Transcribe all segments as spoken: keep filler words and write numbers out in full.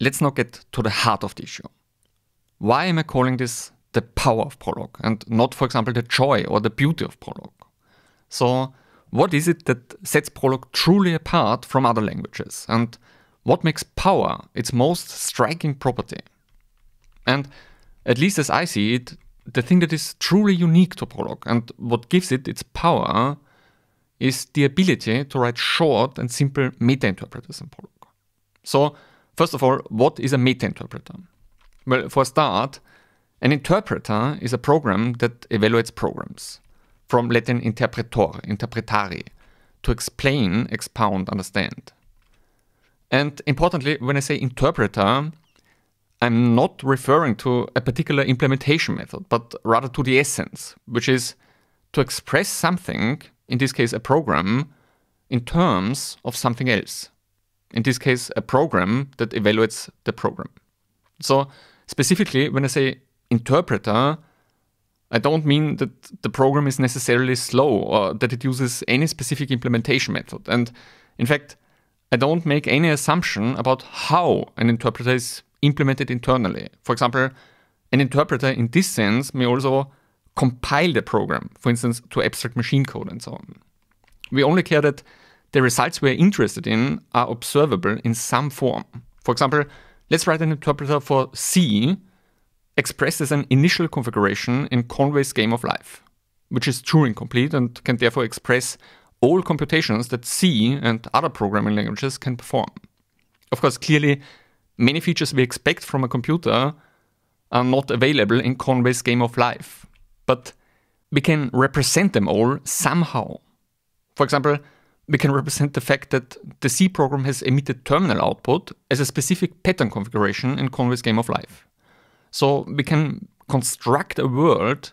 let's now get to the heart of the issue. Why am I calling this the power of Prolog and not, for example, the joy or the beauty of Prolog? So what is it that sets Prolog truly apart from other languages? And what makes power its most striking property? And at least as I see it, the thing that is truly unique to Prolog and what gives it its power is the ability to write short and simple meta-interpreters in Prolog. So first of all, what is a meta-interpreter? Well, for a start, an interpreter is a program that evaluates programs, from Latin interpretor, interpretare, to explain, expound, understand. And importantly, when I say interpreter, I'm not referring to a particular implementation method, but rather to the essence, which is to express something, in this case a program, in terms of something else. In this case, a program that evaluates the program. So specifically, when I say interpreter, I don't mean that the program is necessarily slow or that it uses any specific implementation method. And in fact, I don't make any assumption about how an interpreter is implemented internally. For example, an interpreter in this sense may also compile the program, for instance, to abstract machine code and so on. We only care that the results we are interested in are observable in some form. For example, let's write an interpreter for C expressed as an initial configuration in Conway's Game of Life, which is Turing complete and can therefore express all computations that C and other programming languages can perform. Of course, clearly, many features we expect from a computer are not available in Conway's Game of Life, but we can represent them all somehow. For example, we can represent the fact that the C program has emitted terminal output as a specific pattern configuration in Conway's Game of Life. So we can construct a world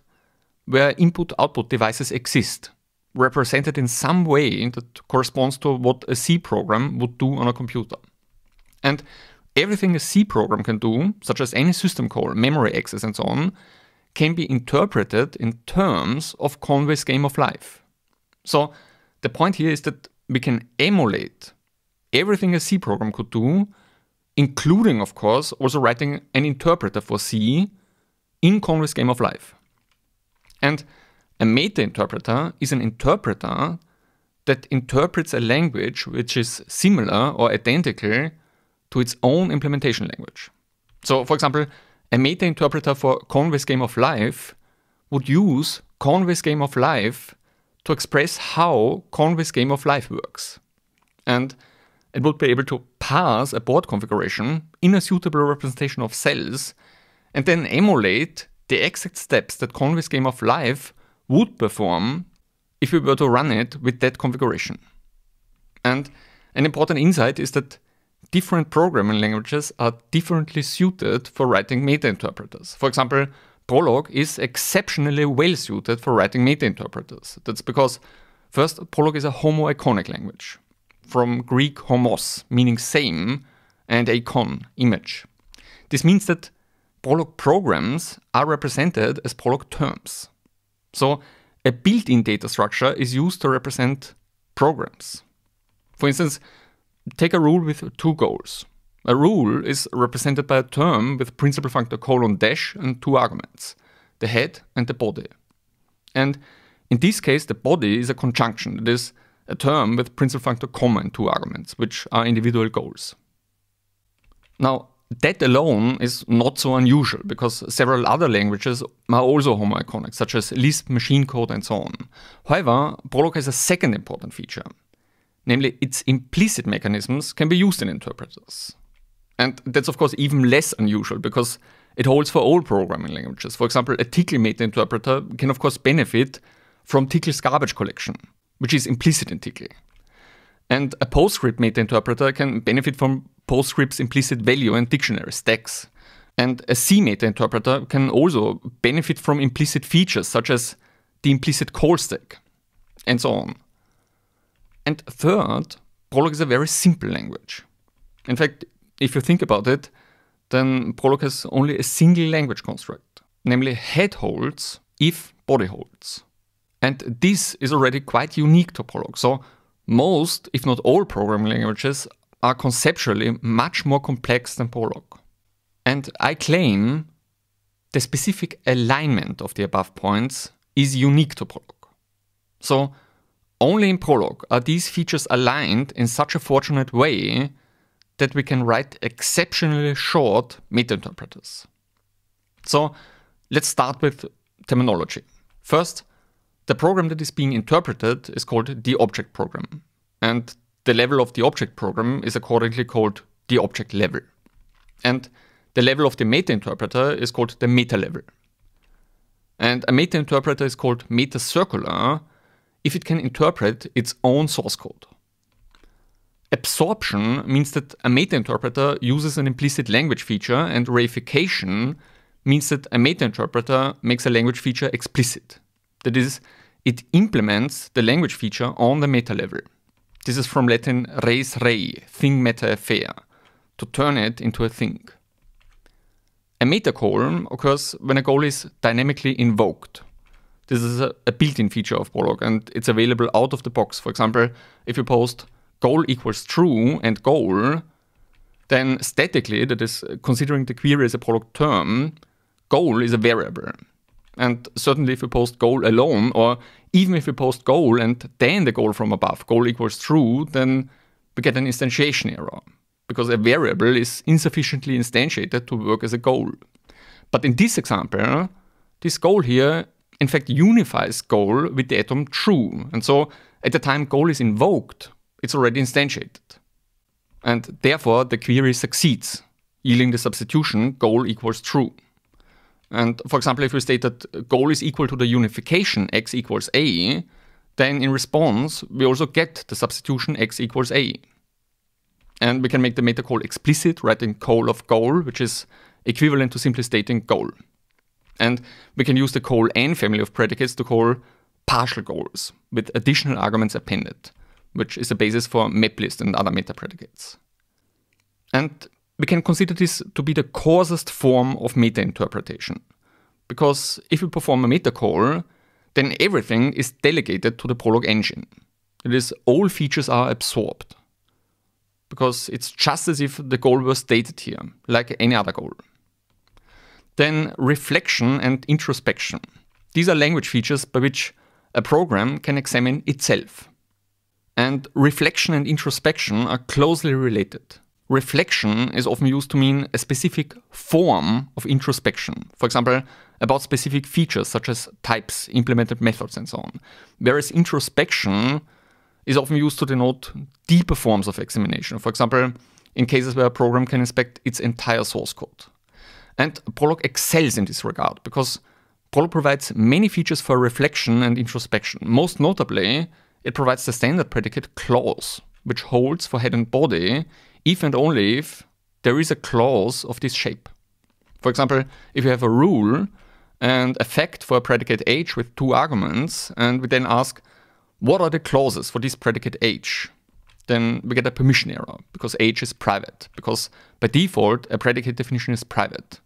where input-output devices exist, represented in some way that corresponds to what a C program would do on a computer. And everything a C program can do, such as any system call, memory access and so on, can be interpreted in terms of Conway's Game of Life. So the point here is that we can emulate everything a C program could do, including, of course, also writing an interpreter for C in Conway's Game of Life. And a meta-interpreter is an interpreter that interprets a language which is similar or identical to its own implementation language. So, for example, a meta-interpreter for Conway's Game of Life would use Conway's Game of Life to express how Conway's Game of Life works. And it would be able to parse a board configuration in a suitable representation of cells and then emulate the exact steps that Conway's Game of Life would perform if we were to run it with that configuration. And an important insight is that different programming languages are differently suited for writing meta-interpreters. For example, Prolog is exceptionally well-suited for writing meta-interpreters. That's because, first, Prolog is a homoiconic language, from Greek homos, meaning same, and icon, image. This means that Prolog programs are represented as Prolog terms. So a built-in data structure is used to represent programs. For instance, take a rule with two goals. A rule is represented by a term with principal functor colon dash and two arguments, the head and the body. And in this case, the body is a conjunction, that is, a term with principal functor comma and two arguments, which are individual goals. Now, that alone is not so unusual, because several other languages are also homoiconic, such as Lisp, machine code, and so on. However, Prolog has a second important feature. Namely, its implicit mechanisms can be used in interpreters. And that's, of course, even less unusual, because it holds for all programming languages. For example, a TeX meta-interpreter can, of course, benefit from TeX's garbage collection, which is implicit in TeX. And a PostScript meta-interpreter can benefit from PostScript's implicit value and dictionaries, TeX. And a C meta-interpreter can also benefit from implicit features, such as the implicit call stack, and so on. And third, Prolog is a very simple language. In fact, if you think about it, then Prolog has only a single language construct, namely head holds if body holds. And this is already quite unique to Prolog. So most, if not all, programming languages are conceptually much more complex than Prolog. And I claim the specific alignment of the above points is unique to Prolog. So only in Prolog are these features aligned in such a fortunate way that we can write exceptionally short meta-interpreters. So let's start with terminology. First, the program that is being interpreted is called the object program, and the level of the object program is accordingly called the object level. And the level of the meta interpreter is called the meta level. And a meta interpreter is called meta circular if it can interpret its own source code. Absorption means that a meta interpreter uses an implicit language feature, and reification means that a meta interpreter makes a language feature explicit. That is, it implements the language feature on the meta level. This is from Latin res rei, thing meta affair, to turn it into a thing. A meta call occurs when a goal is dynamically invoked. This is a, a built-in feature of Prolog, and it's available out of the box. For example, if you post goal equals true and goal, then statically, that is, considering the query as a Prolog term, goal is a variable. And certainly if you post goal alone, or even if you post goal and then the goal from above, goal equals true, then we get an instantiation error, because a variable is insufficiently instantiated to work as a goal. But in this example, this goal here, in fact, unifies goal with the atom true. And so at the time goal is invoked, it's already instantiated. And therefore the query succeeds, yielding the substitution goal equals true. And for example, if we state that goal is equal to the unification x equals a, then in response, we also get the substitution x equals a. And we can make the meta call explicit, writing call of goal, which is equivalent to simply stating goal. And we can use the call n family of predicates to call partial goals, with additional arguments appended, which is the basis for map list and other meta predicates. And we can consider this to be the coarsest form of meta interpretation, because if we perform a meta call, then everything is delegated to the Prolog engine. That is, all features are absorbed, because it's just as if the goal were stated here, like any other goal. Then reflection and introspection. These are language features by which a program can examine itself. And reflection and introspection are closely related. Reflection is often used to mean a specific form of introspection, for example, about specific features such as types, implemented methods, and so on. Whereas introspection is often used to denote deeper forms of examination, for example, in cases where a program can inspect its entire source code. And Prolog excels in this regard, because Prolog provides many features for reflection and introspection. Most notably, it provides the standard predicate clause, which holds for head and body if and only if there is a clause of this shape. For example, if you have a rule and a fact for a predicate h with two arguments, and we then ask, what are the clauses for this predicate h? Then we get a permission error, because h is private, because by default, a predicate definition is private.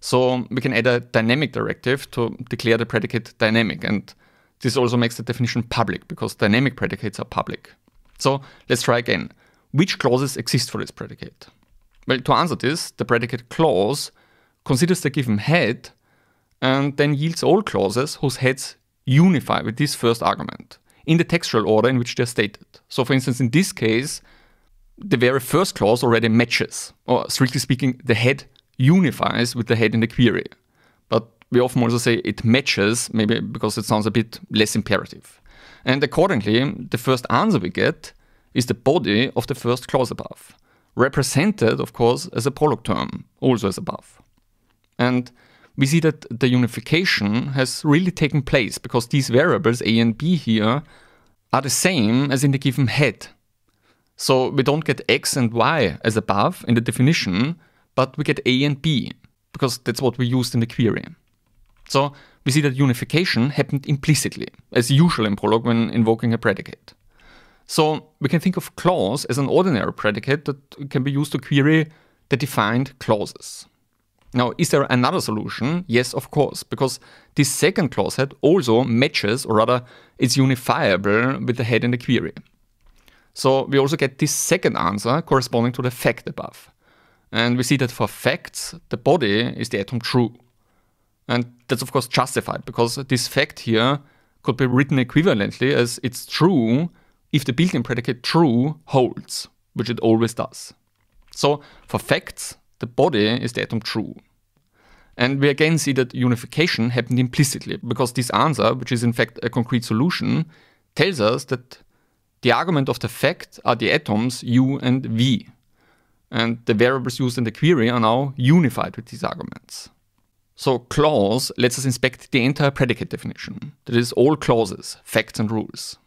So we can add a dynamic directive to declare the predicate dynamic, and this also makes the definition public, because dynamic predicates are public. So let's try again. Which clauses exist for this predicate? Well, to answer this, the predicate clause considers the given head and then yields all clauses whose heads unify with this first argument in the textual order in which they are stated. So for instance, in this case, the very first clause already matches, or strictly speaking, the head unifies with the head in the query. But we often also say it matches, maybe because it sounds a bit less imperative. And accordingly, the first answer we get is the body of the first clause above, represented, of course, as a Prolog term, also as above. And we see that the unification has really taken place, because these variables a and b here are the same as in the given head. So we don't get x and y as above in the definition, but we get a and b, because that's what we used in the query. So we see that unification happened implicitly, as usual in Prolog when invoking a predicate. So we can think of clause as an ordinary predicate that can be used to query the defined clauses. Now, is there another solution? Yes, of course, because this second clause head also matches, or rather, it's unifiable with the head in the query. So we also get this second answer corresponding to the fact above. And we see that for facts, the body is the atom true. And that's of course justified, because this fact here could be written equivalently as it's true if the built-in predicate true holds, which it always does. So for facts, the body is the atom true. And we again see that unification happened implicitly, because this answer, which is in fact a concrete solution, tells us that the argument of the fact are the atoms u and v. And the variables used in the query are now unified with these arguments. So clause lets us inspect the entire predicate definition, that is all clauses, facts and rules.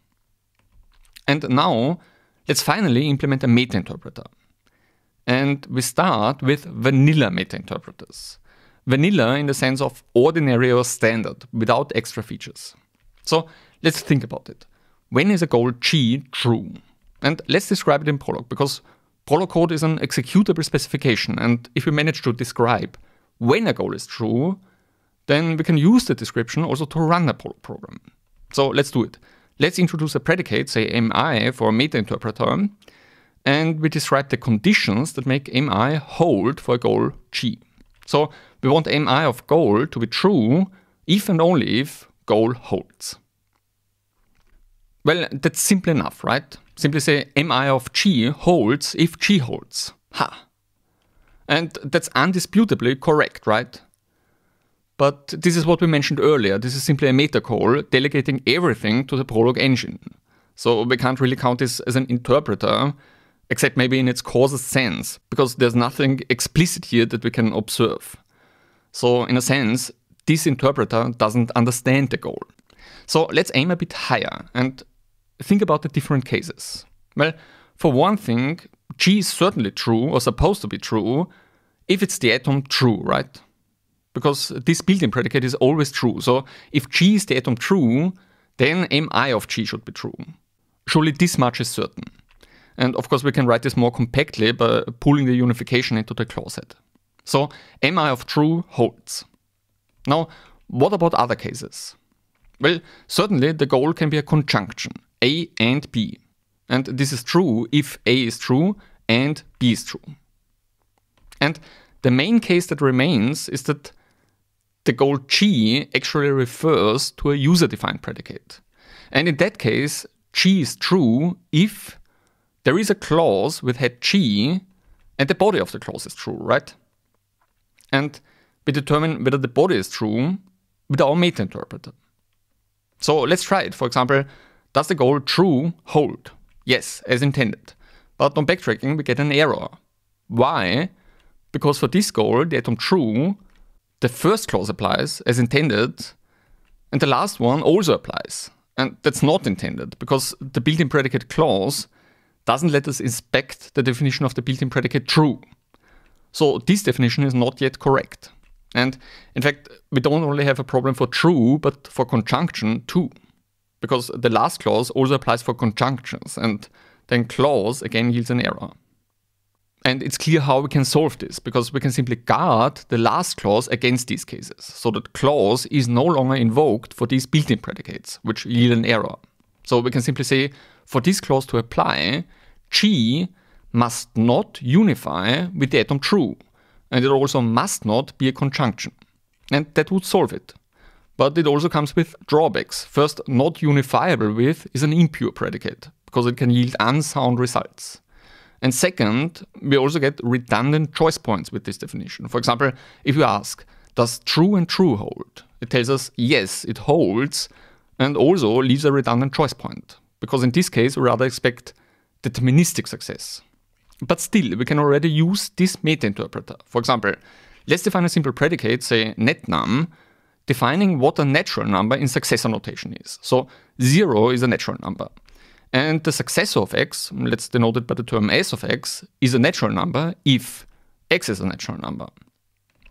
And now let's finally implement a meta-interpreter. And we start with vanilla meta-interpreters. Vanilla in the sense of ordinary or standard, without extra features. So let's think about it. When is a goal G true? And let's describe it in Prolog, because Prolog code is an executable specification, and if we manage to describe when a goal is true, then we can use the description also to run a Prolog program. So let's do it. Let's introduce a predicate, say mi, for a meta-interpreter, and we describe the conditions that make mi hold for a goal G. So we want mi of goal to be true if and only if goal holds. Well, that's simple enough, right? Simply say mi of G holds if G holds. Ha! And that's undisputably correct, right? But this is what we mentioned earlier. This is simply a meta call delegating everything to the Prolog engine. So we can't really count this as an interpreter, except maybe in its causal sense, because there's nothing explicit here that we can observe. So in a sense, this interpreter doesn't understand the goal. So let's aim a bit higher and think about the different cases. Well, for one thing, G is certainly true, or supposed to be true, if it's the atom true, right? Because this built-in predicate is always true. So if G is the atom true, then mi of G should be true. Surely this much is certain. And of course we can write this more compactly by pulling the unification into the clause head. So mi of true holds. Now, what about other cases? Well, certainly the goal can be a conjunction, A and B. And this is true if A is true and B is true. And the main case that remains is that the goal G actually refers to a user-defined predicate. And in that case, G is true if there is a clause with head G and the body of the clause is true, right? And we determine whether the body is true with our meta-interpreter. So let's try it. For example, does the goal true hold? Yes, as intended. But on backtracking, we get an error. Why? Because for this goal, the atom true, the first clause applies as intended, and the last one also applies. And that's not intended, because the built-in predicate clause doesn't let us inspect the definition of the built-in predicate true. So this definition is not yet correct. And in fact, we don't only have a problem for true, but for conjunction too. Because the last clause also applies for conjunctions, and then clause again yields an error. And it's clear how we can solve this, because we can simply guard the last clause against these cases, so that clause is no longer invoked for these built-in predicates, which yield an error. So we can simply say, for this clause to apply, G must not unify with the atom true, and it also must not be a conjunction. And that would solve it. But it also comes with drawbacks. First, not unifiable with is an impure predicate, because it can yield unsound results. And second, we also get redundant choice points with this definition. For example, if you ask, does true and true hold? It tells us, yes, it holds, and also leaves a redundant choice point, because in this case, we rather expect deterministic success. But still, we can already use this meta-interpreter. For example, let's define a simple predicate, say netNum, defining what a natural number in successor notation is. So zero is a natural number. And the successor of x, let's denote it by the term s of x, is a natural number if x is a natural number.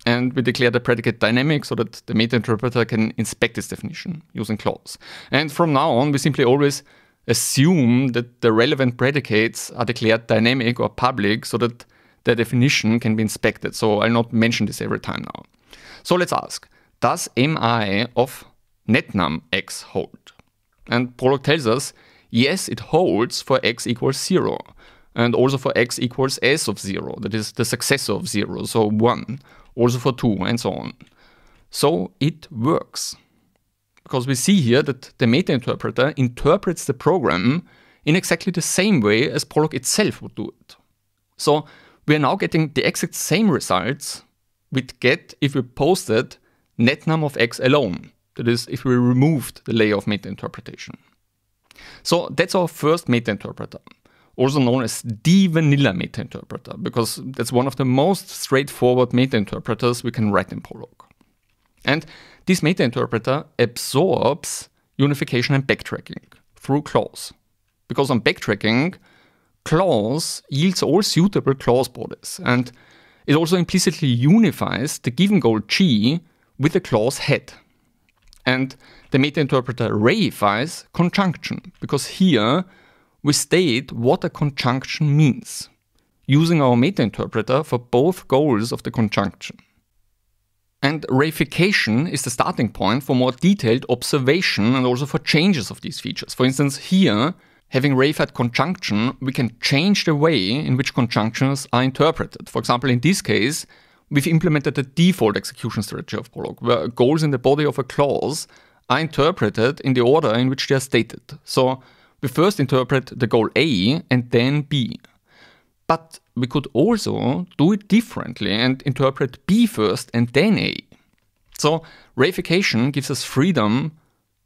And we declare the predicate dynamic so that the meta-interpreter can inspect this definition using clause. And from now on, we simply always assume that the relevant predicates are declared dynamic or public so that the definition can be inspected. So I'll not mention this every time now. So let's ask, does mi of netnum x hold? And Prolog tells us, yes, it holds for x equals zero, and also for x equals s of zero, that is the successor of zero, so one, also for two, and so on. So it works, because we see here that the meta interpreter interprets the program in exactly the same way as Prolog itself would do it. So we are now getting the exact same results we'd get if we posted netnum of x alone, that is, if we removed the layer of meta interpretation. So that's our first meta interpreter, also known as the vanilla meta interpreter, because that's one of the most straightforward meta interpreters we can write in Prolog. And this meta interpreter absorbs unification and backtracking through clause, because on backtracking, clause yields all suitable clause bodies, and it also implicitly unifies the given goal G with the clause head. And the meta interpreter reifies conjunction, because here we state what a conjunction means, using our meta interpreter for both goals of the conjunction. And reification is the starting point for more detailed observation and also for changes of these features. For instance, here, having reified conjunction, we can change the way in which conjunctions are interpreted. For example, in this case, we've implemented the default execution strategy of Prolog, where goals in the body of a clause are interpreted in the order in which they are stated. So we first interpret the goal A and then B. But we could also do it differently and interpret B first and then A. So reification gives us freedom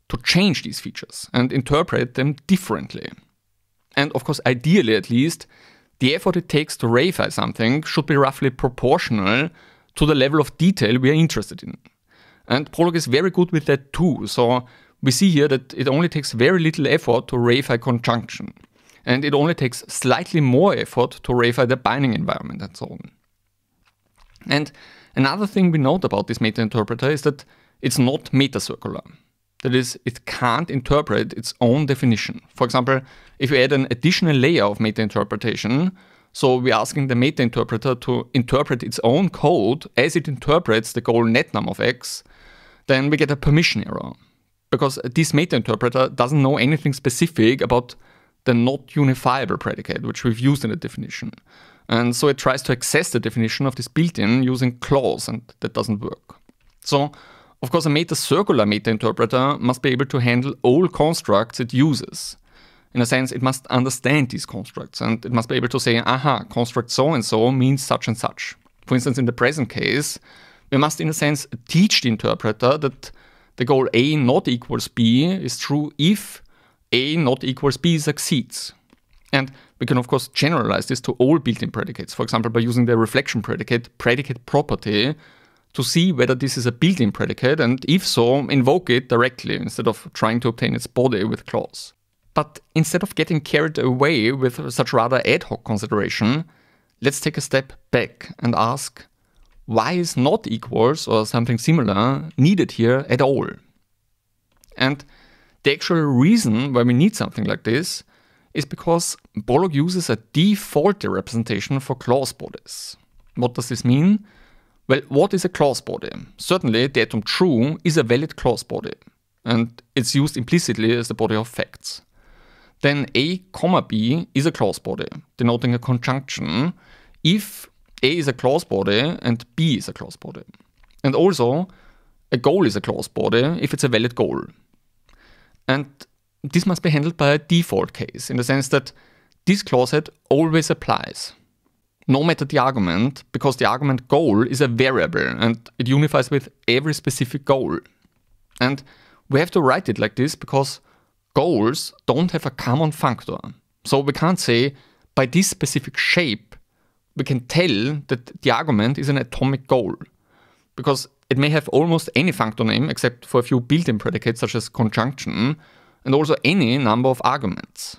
to change these features and interpret them differently. And of course, ideally at least, the effort it takes to reify something should be roughly proportional to the level of detail we are interested in. And Prolog is very good with that too, so we see here that it only takes very little effort to reify conjunction. And it only takes slightly more effort to reify the binding environment and so on. And another thing we note about this meta interpreter is that it's not meta-circular. That is, it can't interpret its own definition. For example, if you add an additional layer of meta interpretation, so we're asking the meta interpreter to interpret its own code as it interprets the goal netnum of x, then we get a permission error, because this meta interpreter doesn't know anything specific about the not unifiable predicate, which we've used in the definition. And so it tries to access the definition of this built-in using clause, and that doesn't work. So, of course, a meta-circular meta-interpreter must be able to handle all constructs it uses. In a sense, it must understand these constructs, and it must be able to say, aha, construct so-and-so means such and such. For instance, in the present case, we must, in a sense, teach the interpreter that the goal A not equals B is true if A not equals B succeeds. And we can, of course, generalize this to all built-in predicates, for example, by using the reflection predicate predicate property to see whether this is a built-in predicate, and if so, invoke it directly instead of trying to obtain its body with clause. But instead of getting carried away with such rather ad hoc consideration, let's take a step back and ask, why is not equals or something similar needed here at all? And the actual reason why we need something like this is because Prolog uses a defaulty representation for clause bodies. What does this mean? Well, what is a clause body? Certainly, the datum true is a valid clause body, and it's used implicitly as the body of facts. Then A, B is a clause body, denoting a conjunction, if A is a clause body and B is a clause body. And also, a goal is a clause body if it's a valid goal. And this must be handled by a default case, in the sense that this clause head always applies, no matter the argument, because the argument goal is a variable and it unifies with every specific goal. And we have to write it like this because goals don't have a common functor. So we can't say, by this specific shape, we can tell that the argument is an atomic goal, because it may have almost any functor name except for a few built-in predicates such as conjunction, and also any number of arguments.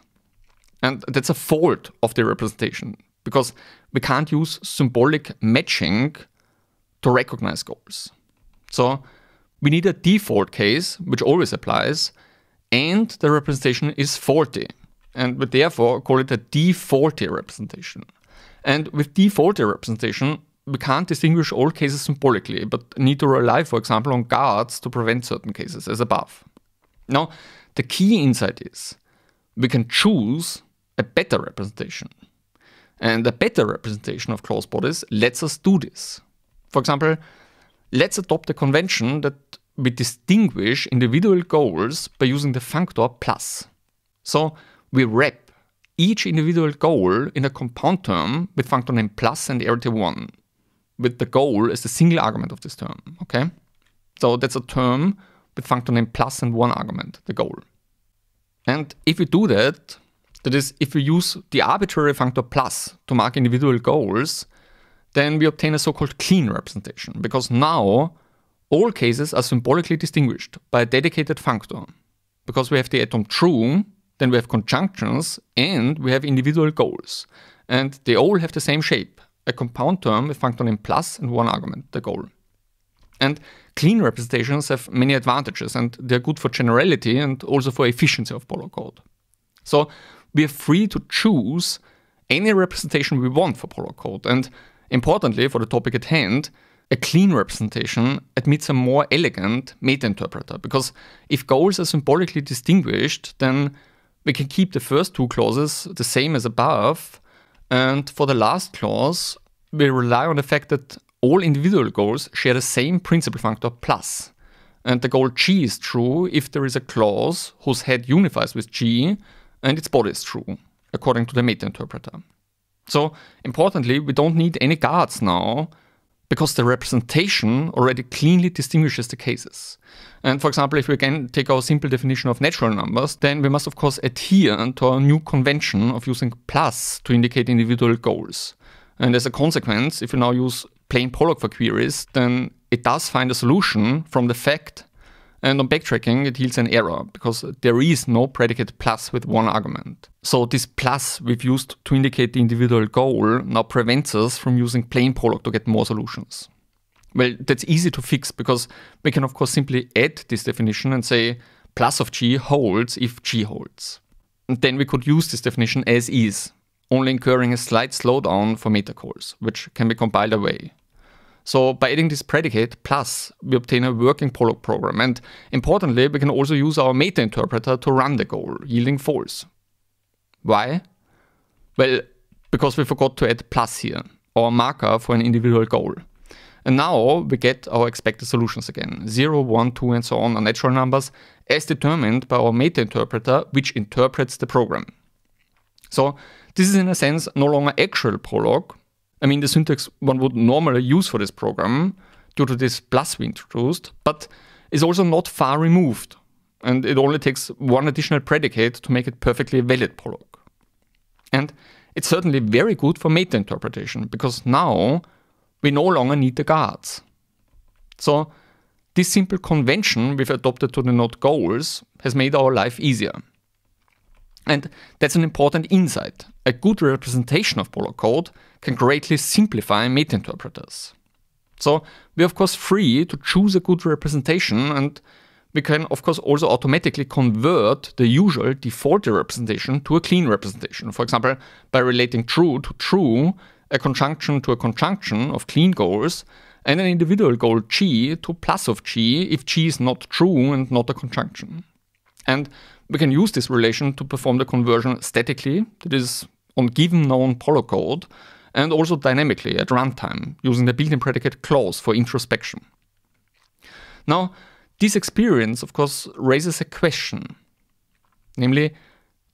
And that's a fault of the representation, because we can't use symbolic matching to recognize goals. So we need a default case, which always applies, and the representation is faulty, and we therefore call it a defaulty representation. And with defaulty representation, we can't distinguish all cases symbolically, but need to rely, for example, on guards to prevent certain cases, as above. Now, the key insight is, we can choose a better representation. And a better representation of closed bodies lets us do this. For example, let's adopt a convention that we distinguish individual goals by using the functor plus. So we wrap each individual goal in a compound term with functor name plus and arity one, with the goal as the single argument of this term. Okay, so that's a term with functor name plus and one argument, the goal. And if we do that, that is, if we use the arbitrary functor plus to mark individual goals, then we obtain a so-called clean representation, because now all cases are symbolically distinguished by a dedicated functor. Because we have the atom true, then we have conjunctions, and we have individual goals. And they all have the same shape, a compound term with functor name plus and one argument, the goal. And clean representations have many advantages, and they're good for generality and also for efficiency of Prolog code. So we are free to choose any representation we want for Prolog code, and importantly for the topic at hand, a clean representation admits a more elegant meta-interpreter, because if goals are symbolically distinguished, then we can keep the first two clauses the same as above, and for the last clause, we rely on the fact that all individual goals share the same principal functor plus, and the goal G is true if there is a clause whose head unifies with G and its body is true, according to the meta-interpreter. So importantly, we don't need any guards now, because the representation already cleanly distinguishes the cases. And for example, if we again take our simple definition of natural numbers, then we must of course adhere to our new convention of using plus to indicate individual goals. And as a consequence, if we now use plain Prolog for queries, then it does find a solution from the fact, and on backtracking it yields an error, because there is no predicate plus with one argument. So this plus we've used to indicate the individual goal now prevents us from using plain Prolog to get more solutions. Well, that's easy to fix, because we can of course simply add this definition and say plus of G holds if G holds. And then we could use this definition as is, only incurring a slight slowdown for meta calls, which can be compiled away. So by adding this predicate plus, we obtain a working Prolog program, and importantly, we can also use our meta interpreter to run the goal, yielding false. Why? Well, because we forgot to add plus here, our marker for an individual goal. And now we get our expected solutions again. zero, one, two and so on are natural numbers as determined by our meta interpreter, which interprets the program. So this is in a sense no longer actual Prolog. I mean, the syntax one would normally use for this program due to this plus we introduced, but is also not far removed, and it only takes one additional predicate to make it perfectly valid Prolog. And it's certainly very good for meta interpretation, because now we no longer need the guards. So this simple convention we've adopted to denote goals has made our life easier. And that's an important insight. A good representation of Prolog code can greatly simplify meta-interpreters. So we're of course free to choose a good representation, and we can of course also automatically convert the usual default representation to a clean representation. For example, by relating true to true, a conjunction to a conjunction of clean goals, and an individual goal G to plus of G if G is not true and not a conjunction. And we can use this relation to perform the conversion statically, that is, on given known Prolog code, and also dynamically at runtime, using the built-in predicate clause for introspection. Now, this experience, of course, raises a question. Namely,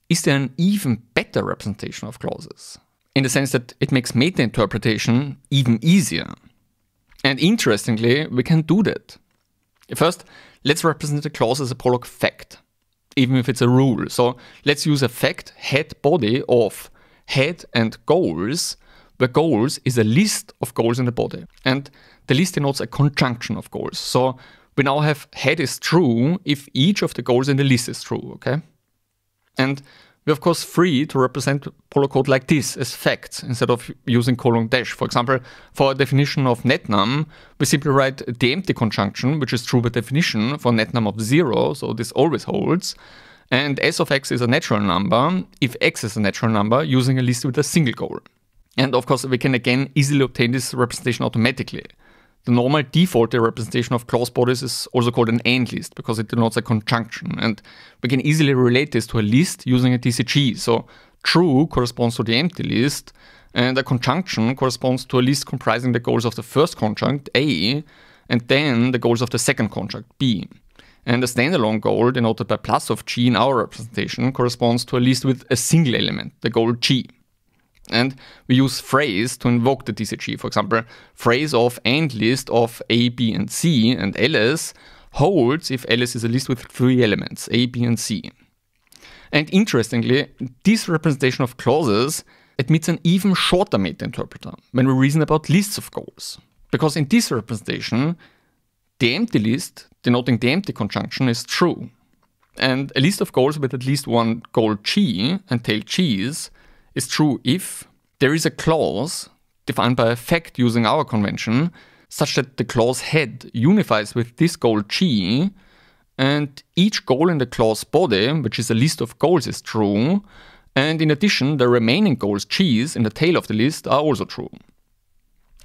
is there an even better representation of clauses? In the sense that it makes meta-interpretation even easier. And interestingly, we can do that. First, let's represent a clause as a Prolog fact, even if it's a rule. So let's use a fact head body of head and goals, where goals is a list of goals in the body. And the list denotes a conjunction of goals. So we now have head is true if each of the goals in the list is true, okay? And we're of course free to represent Prolog code like this as facts instead of using colon dash. For example, for a definition of netnum, we simply write the empty conjunction, which is true by definition for netnum of zero, so this always holds. And s of x is a natural number if x is a natural number using a list with a single goal. And of course, we can again easily obtain this representation automatically. The normal default representation of clause bodies is also called an AND list because it denotes a conjunction, and we can easily relate this to a list using a D C G. So true corresponds to the empty list, and a conjunction corresponds to a list comprising the goals of the first conjunct, A, and then the goals of the second conjunct, B. And a standalone goal denoted by plus of G in our representation corresponds to a list with a single element, the goal G. And we use phrase to invoke the D C G, for example, phrase of AND list of A, B, and C, and L S holds if L S is a list with three elements, A, B, and C. And interestingly, this representation of clauses admits an even shorter meta-interpreter when we reason about lists of goals. Because in this representation, the empty list, denoting the empty conjunction, is true. And a list of goals with at least one goal G, entailed Gs, is true if there is a clause, defined by a fact using our convention, such that the clause head unifies with this goal G, and each goal in the clause body, which is a list of goals, is true, and in addition, the remaining goals, Gs, in the tail of the list are also true.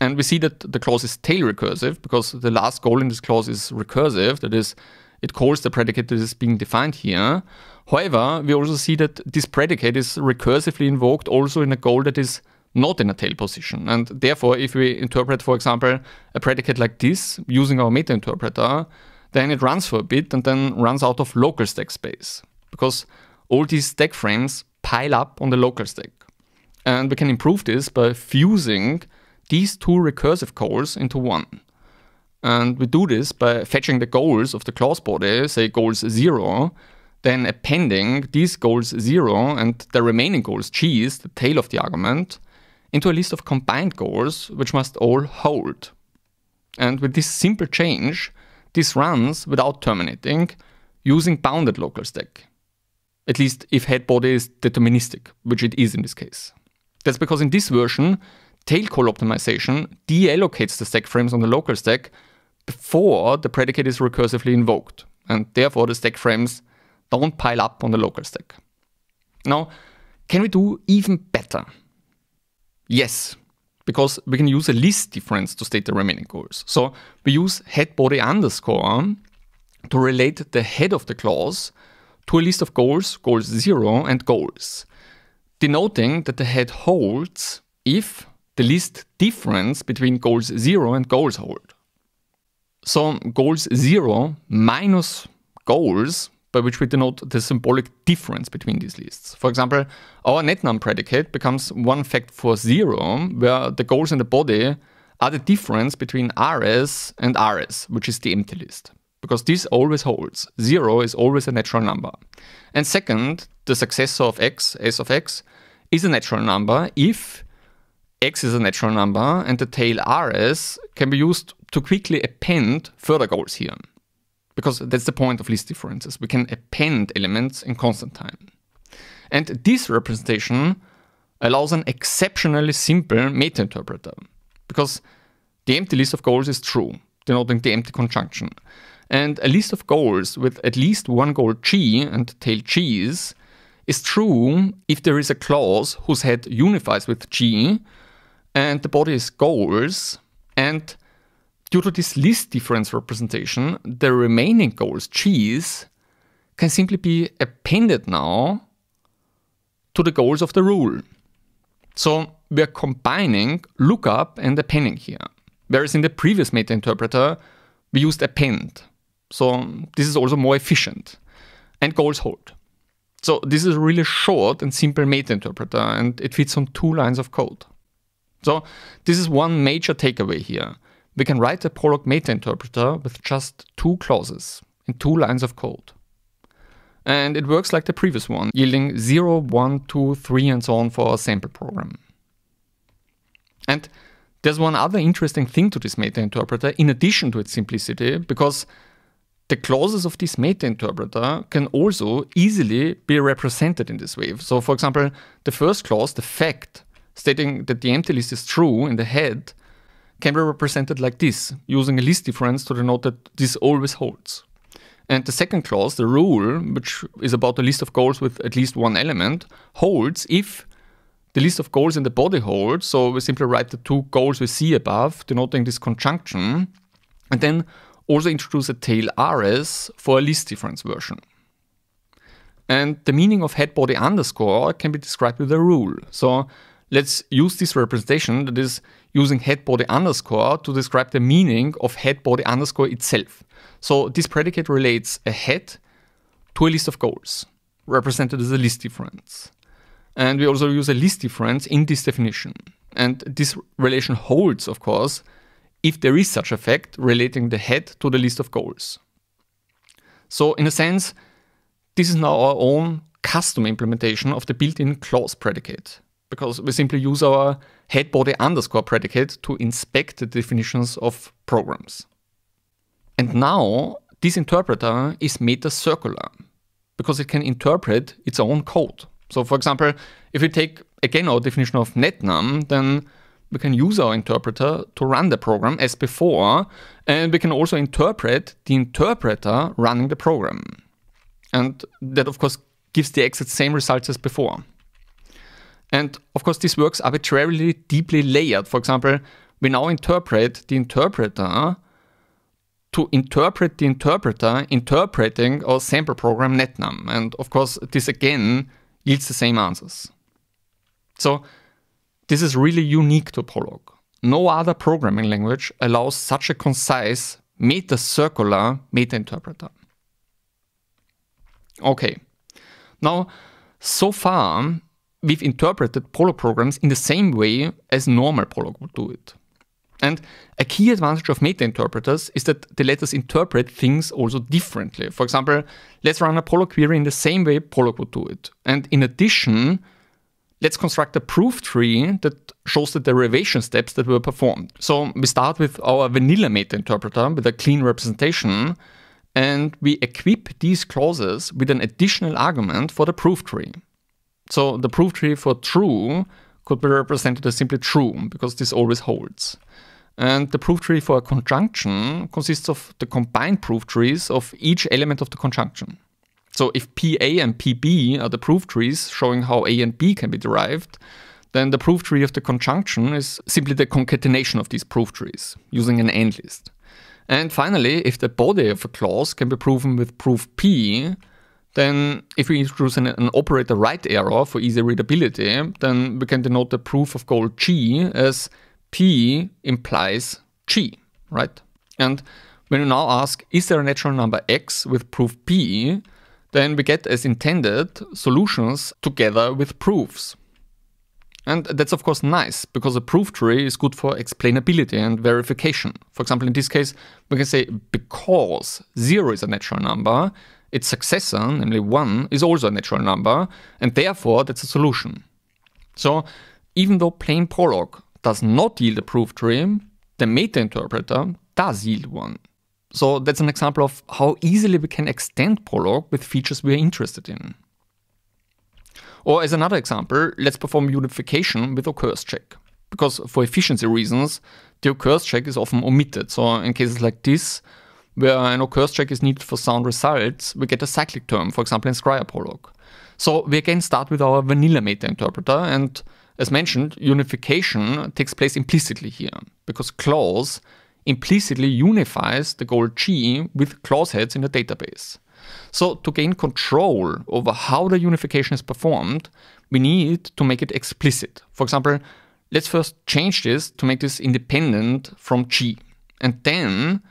And we see that the clause is tail recursive because the last goal in this clause is recursive, that is, it calls the predicate that is being defined here. However, we also see that this predicate is recursively invoked also in a goal that is not in a tail position. And therefore, if we interpret, for example, a predicate like this using our meta-interpreter, then it runs for a bit and then runs out of local stack space, because all these stack frames pile up on the local stack. And we can improve this by fusing these two recursive calls into one. And we do this by fetching the goals of the clause body, say goals zero, then appending these goals zero and the remaining goals Gs, the tail of the argument, into a list of combined goals which must all hold. And with this simple change, this runs without terminating using bounded local stack. At least if head body is deterministic, which it is in this case. That's because in this version, tail call optimization deallocates the stack frames on the local stack before the predicate is recursively invoked, and therefore the stack frames don't pile up on the local stack. Now, can we do even better? Yes, because we can use a list difference to state the remaining goals. So we use head body underscore to relate the head of the clause to a list of goals, goals zero and goals, denoting that the head holds if the list difference between goals zero and goals hold. So goals zero minus goals, by which we denote the symbolic difference between these lists. For example, our netNum predicate becomes one fact for zero, where the goals in the body are the difference between R S and R S, which is the empty list, because this always holds. Zero is always a natural number. And second, the successor of X, S of X, is a natural number if X is a natural number, and the tail R S can be used to quickly append further goals here. Because that's the point of list differences. We can append elements in constant time. And this representation allows an exceptionally simple meta-interpreter, because the empty list of goals is true, denoting the empty conjunction. And a list of goals with at least one goal G and tail Gs is true if there is a clause whose head unifies with G, and the body is goals, and due to this list difference representation, the remaining goals, Gs, can simply be appended now to the goals of the rule. So we are combining lookup and appending here, whereas in the previous meta-interpreter, we used append. So this is also more efficient, and goals hold. So this is a really short and simple meta-interpreter, and it fits on two lines of code. So this is one major takeaway here. We can write a Prolog meta-interpreter with just two clauses in two lines of code. And it works like the previous one, yielding zero, one, two, three and so on for our sample program. And there's one other interesting thing to this meta-interpreter in addition to its simplicity, because the clauses of this meta-interpreter can also easily be represented in this way. So for example, the first clause, the fact, stating that the empty list is true in the head, can be represented like this, using a list difference to denote that this always holds. And the second clause, the rule, which is about a list of goals with at least one element, holds if the list of goals and the body hold. So we simply write the two goals we see above, denoting this conjunction, and then also introduce a tail rs for a list difference version. And the meaning of head body underscore can be described with a rule. So let's use this representation that is using head body underscore to describe the meaning of head body underscore itself. So this predicate relates a head to a list of goals, represented as a list difference. And we also use a list difference in this definition. And this relation holds, of course, if there is such a fact relating the head to the list of goals. So in a sense, this is now our own custom implementation of the built-in clause predicate, because we simply use our head body underscore predicate to inspect the definitions of programs. And now this interpreter is meta-circular, because it can interpret its own code. So for example, if we take again our definition of netnum, then we can use our interpreter to run the program as before, and we can also interpret the interpreter running the program. And that of course gives the exact same results as before. And of course this works arbitrarily deeply layered. For example, we now interpret the interpreter to interpret the interpreter interpreting our sample program netnum. And of course this again yields the same answers. So this is really unique to Prolog. No other programming language allows such a concise meta-circular meta-interpreter. Okay, now so far we've interpreted Prolog programs in the same way as normal Prolog would do it. And a key advantage of meta-interpreters is that they let us interpret things also differently. For example, let's run a Prolog query in the same way Prolog would do it. And in addition, let's construct a proof tree that shows the derivation steps that were performed. So we start with our vanilla meta-interpreter with a clean representation, and we equip these clauses with an additional argument for the proof tree. So the proof tree for true could be represented as simply true, because this always holds. And the proof tree for a conjunction consists of the combined proof trees of each element of the conjunction. So if P A and P B are the proof trees showing how A and B can be derived, then the proof tree of the conjunction is simply the concatenation of these proof trees using an AND list. And finally, if the body of a clause can be proven with proof P, then if we introduce an, an operator right error for easy readability, then we can denote the proof of goal G as P implies G, right? And when you now ask, is there a natural number X with proof P? Then we get, as intended, solutions together with proofs. And that's of course nice, because a proof tree is good for explainability and verification. For example, in this case, we can say because zero is a natural number, its successor, namely one, is also a natural number, and therefore that's a solution. So even though plain Prolog does not yield a proof tree, the meta-interpreter does yield one. So that's an example of how easily we can extend Prolog with features we are interested in. Or as another example, let's perform unification with occurs check. Because for efficiency reasons, the occurs check is often omitted. So in cases like this, where an occurs check is needed for sound results, we get a cyclic term, for example in Scryer Prolog. So we again start with our vanilla meta-interpreter, and as mentioned, unification takes place implicitly here, because clause implicitly unifies the goal G with clause heads in the database. So to gain control over how the unification is performed, we need to make it explicit. For example, let's first change this to make this independent from G. And then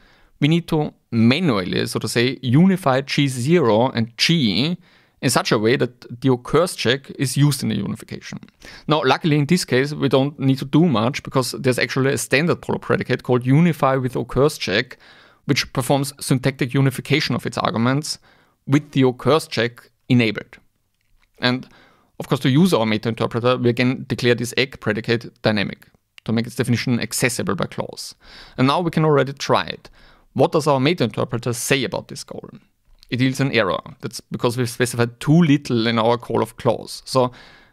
we need to manually, so to say, unify G zero and G in such a way that the occurs check is used in the unification. Now, luckily in this case, we don't need to do much, because there's actually a standard Prolog predicate called unify with occurs check, which performs syntactic unification of its arguments with the occurs check enabled. And of course, to use our meta-interpreter, we again declare this egg predicate dynamic to make its definition accessible by clause. And now we can already try it. What does our meta-interpreter say about this goal? It yields an error. That's because we've specified too little in our call of clause. So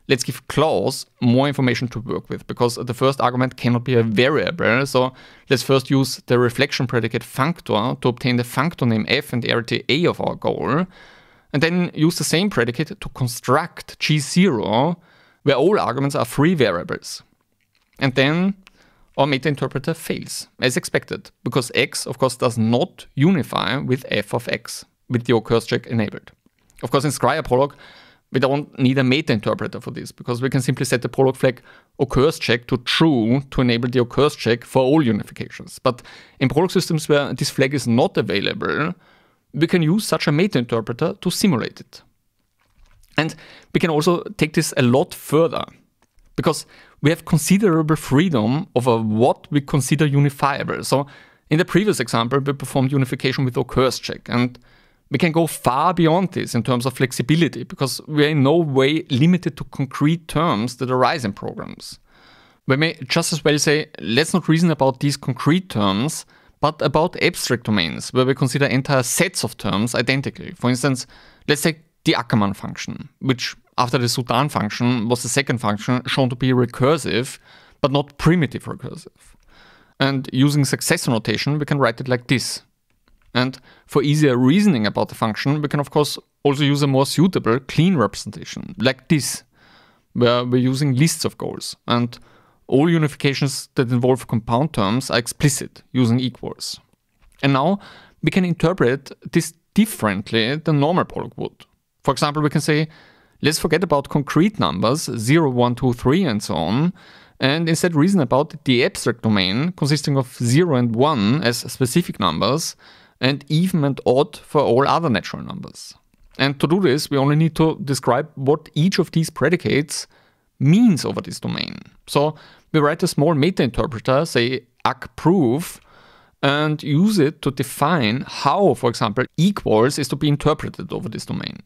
let's give clause more information to work with, because the first argument cannot be a variable. So let's first use the reflection predicate functor to obtain the functor name f and arity a of our goal, and then use the same predicate to construct G zero where all arguments are free variables. And then our meta interpreter fails, as expected, because x, of course, does not unify with f of x, with your curse check enabled. Of course, in Scryer Prolog, we don't need a meta interpreter for this, because we can simply set the Prolog flag occurs check to true to enable the occurs check for all unifications. But in Prolog systems where this flag is not available, we can use such a meta interpreter to simulate it. And we can also take this a lot further, because we have considerable freedom over what we consider unifiable. So in the previous example, we performed unification with occurs check, and we can go far beyond this in terms of flexibility, because we are in no way limited to concrete terms that arise in programs. We may just as well say, let's not reason about these concrete terms, but about abstract domains, where we consider entire sets of terms identically. For instance, let's take the Ackermann function, which after the Sudan function was the second function shown to be recursive, but not primitive recursive. And using successor notation, we can write it like this. And for easier reasoning about the function, we can of course also use a more suitable clean representation, like this, where we're using lists of goals. And all unifications that involve compound terms are explicit, using equals. And now we can interpret this differently than normal Prolog would. For example, we can say, let's forget about concrete numbers, zero, one, two, three, and so on, and instead reason about the abstract domain consisting of zero and one as specific numbers, and even and odd for all other natural numbers. And to do this, we only need to describe what each of these predicates means over this domain. So we write a small meta interpreter, say acproof, and use it to define how, for example, equals is to be interpreted over this domain.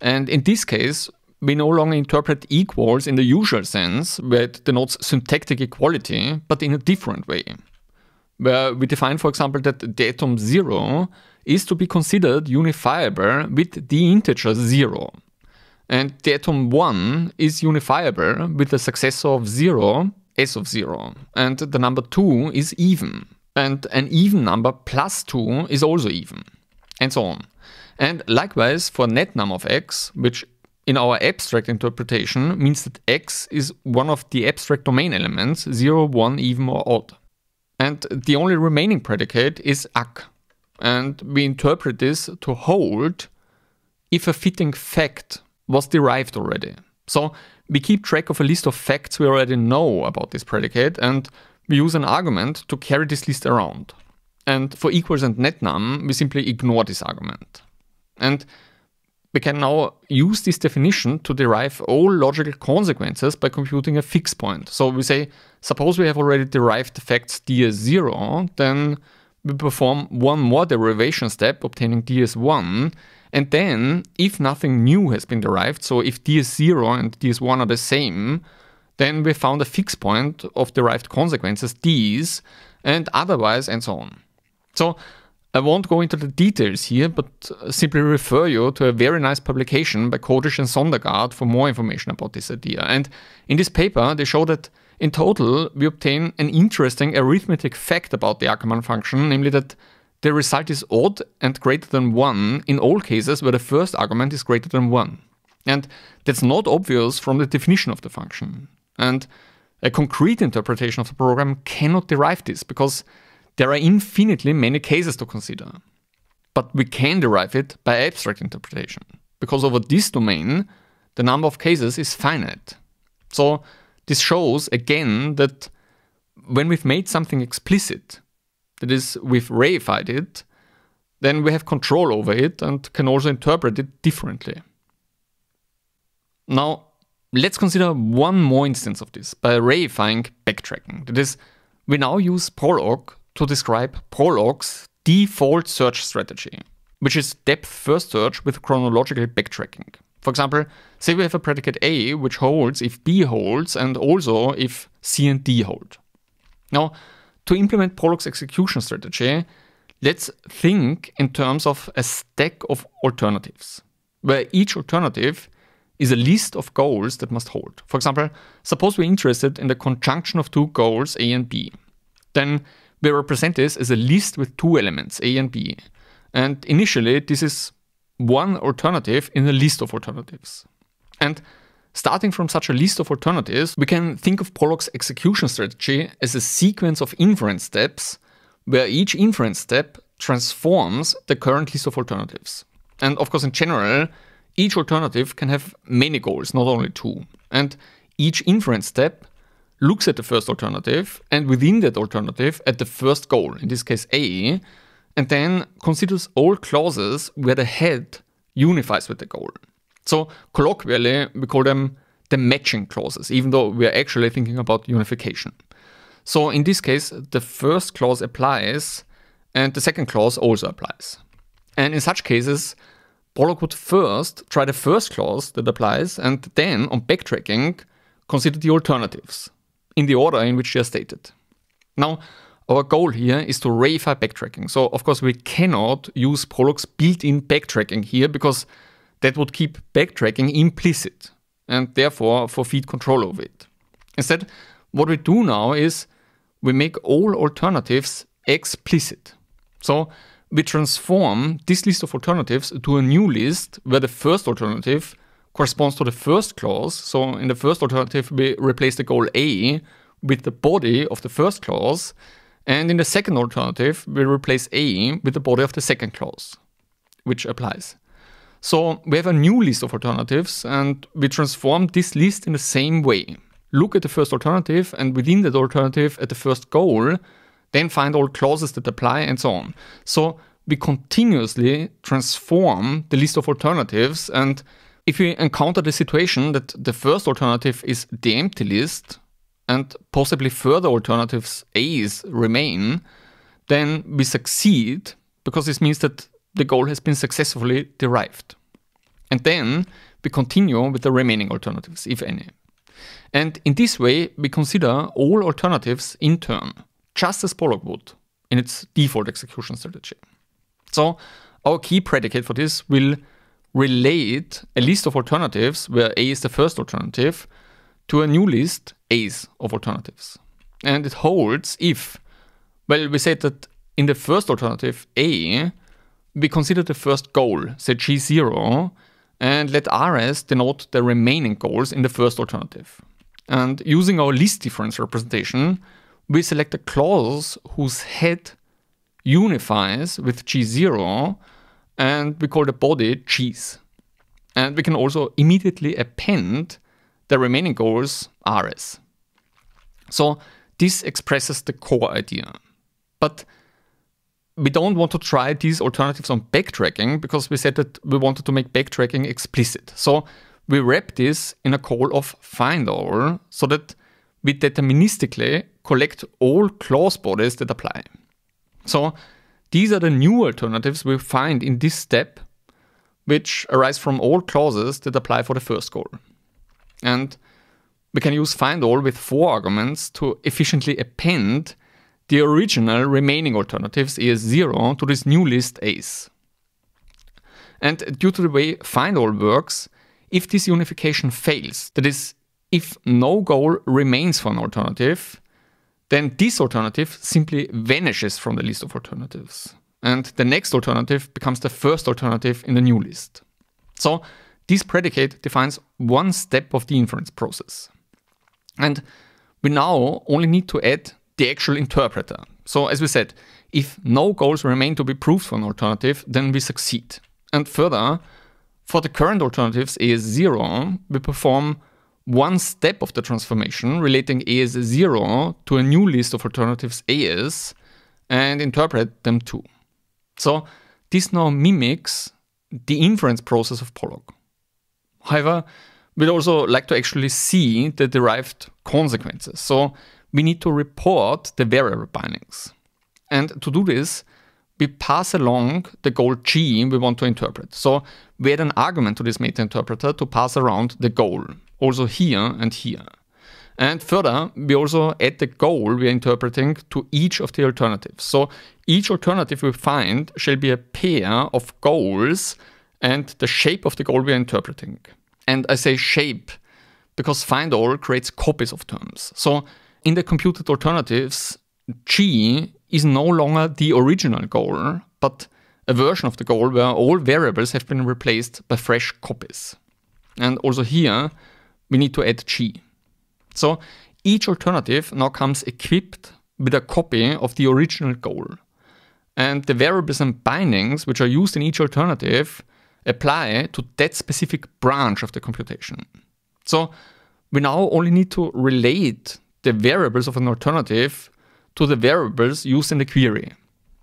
And in this case, we no longer interpret equals in the usual sense, where it denotes syntactic equality, but in a different way, where we define, for example, that the atom zero is to be considered unifiable with the integer zero. And the atom one is unifiable with the successor of zero, s of zero. And the number two is even. And an even number plus two is also even. And so on. And likewise for net num of x, which in our abstract interpretation means that x is one of the abstract domain elements, zero, one, even or odd. And the only remaining predicate is ac, and we interpret this to hold if a fitting fact was derived already. So we keep track of a list of facts we already know about this predicate, and we use an argument to carry this list around. And for equals and netnum, we simply ignore this argument. And we can now use this definition to derive all logical consequences by computing a fixed point. So we say, suppose we have already derived the facts d s zero, then we perform one more derivation step, obtaining d s one, and then, if nothing new has been derived, so if d s zero and d s one are the same, then we found a fixed point of derived consequences, d's, and otherwise, and so on. So I won't go into the details here, but simply refer you to a very nice publication by Kodisch and Sondergaard for more information about this idea. And in this paper, they show that in total, we obtain an interesting arithmetic fact about the Ackermann function, namely that the result is odd and greater than one in all cases where the first argument is greater than one. And that's not obvious from the definition of the function. And a concrete interpretation of the program cannot derive this, because there are infinitely many cases to consider. But we can derive it by abstract interpretation, because over this domain, the number of cases is finite. So this shows again that when we've made something explicit, that is, we've reified it, then we have control over it and can also interpret it differently. Now, let's consider one more instance of this by reifying backtracking. That is, we now use Prolog to describe Prolog's default search strategy, which is depth-first search with chronological backtracking. For example, say we have a predicate A which holds if B holds and also if C and D hold. Now, to implement Prolog's execution strategy, let's think in terms of a stack of alternatives, where each alternative is a list of goals that must hold. For example, suppose we're interested in the conjunction of two goals A and B. Then we represent this as a list with two elements, A and B. And initially, this is one alternative in a list of alternatives. And Starting from such a list of alternatives, we can think of Prolog's execution strategy as a sequence of inference steps, where each inference step transforms the current list of alternatives. And of course, in general, each alternative can have many goals, not only two. And each inference step looks at the first alternative, and within that alternative at the first goal, in this case A, and then considers all clauses where the head unifies with the goal. So colloquially, we call them the matching clauses, even though we are actually thinking about unification. So in this case, the first clause applies and the second clause also applies. And in such cases, Prolog would first try the first clause that applies and then, on backtracking, consider the alternatives in the order in which they are stated. Now, our goal here is to reify backtracking. So, of course, we cannot use Prolog's built-in backtracking here because that would keep backtracking implicit and therefore forfeit control over it. Instead, what we do now is we make all alternatives explicit. So we transform this list of alternatives to a new list where the first alternative corresponds to the first clause. So in the first alternative, we replace the goal A with the body of the first clause. And in the second alternative, we replace A with the body of the second clause, which applies. So we have a new list of alternatives, and we transform this list in the same way. Look at the first alternative, and within that alternative at the first goal, then find all clauses that apply, and so on. So we continuously transform the list of alternatives, and if we encounter the situation that the first alternative is the empty list, and possibly further alternatives A's remain, then we succeed, because this means that the goal has been successfully derived. And then we continue with the remaining alternatives, if any. And in this way, we consider all alternatives in turn, just as Prolog would in its default execution strategy. So our key predicate for this will relate a list of alternatives, where A is the first alternative, to a new list, A's, of alternatives. And it holds if, well, we said that in the first alternative, A, we consider the first goal, say G zero, and let R S denote the remaining goals in the first alternative. And using our list difference representation, we select a clause whose head unifies with G zero, and we call the body G's. And we can also immediately append the remaining goals Rs. So this expresses the core idea. But we don't want to try these alternatives on backtracking because we said that we wanted to make backtracking explicit. So we wrap this in a call of find all so that we deterministically collect all clause bodies that apply. So these are the new alternatives we find in this step, which arise from all clauses that apply for the first goal. And we can use find all with four arguments to efficiently append the original remaining alternatives E S zero to this new list A's. And due to the way find all works, if this unification fails, that is, if no goal remains for an alternative, then this alternative simply vanishes from the list of alternatives. And the next alternative becomes the first alternative in the new list. So this predicate defines one step of the inference process. And we now only need to add the actual interpreter. So as we said, if no goals remain to be proved for an alternative, then we succeed. And further, for the current alternatives E S zero, we perform one step of the transformation relating E S zero to a new list of alternatives A S and interpret them too. So this now mimics the inference process of Prolog. However, we'd also like to actually see the derived consequences. So we need to report the variable bindings. And to do this, we pass along the goal G we want to interpret. So we add an argument to this meta interpreter to pass around the goal, also here and here. And further, we also add the goal we are interpreting to each of the alternatives. So each alternative we find shall be a pair of goals and the shape of the goal we are interpreting. And I say shape because find all creates copies of terms. So in the computed alternatives, G is no longer the original goal, but a version of the goal where all variables have been replaced by fresh copies. And also here, we need to add G. So each alternative now comes equipped with a copy of the original goal. And the variables and bindings which are used in each alternative apply to that specific branch of the computation. So we now only need to relate the variables of an alternative to the variables used in the query.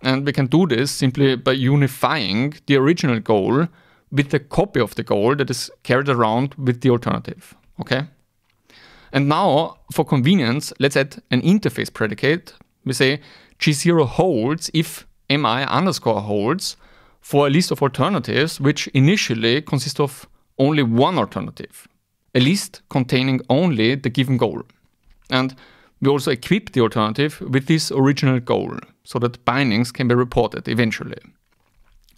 And we can do this simply by unifying the original goal with the copy of the goal that is carried around with the alternative, okay? And now, for convenience, let's add an interface predicate. We say G zero holds if mi underscore holds for a list of alternatives which initially consist of only one alternative, a list containing only the given goal. And we also equip the alternative with this original goal so that bindings can be reported eventually.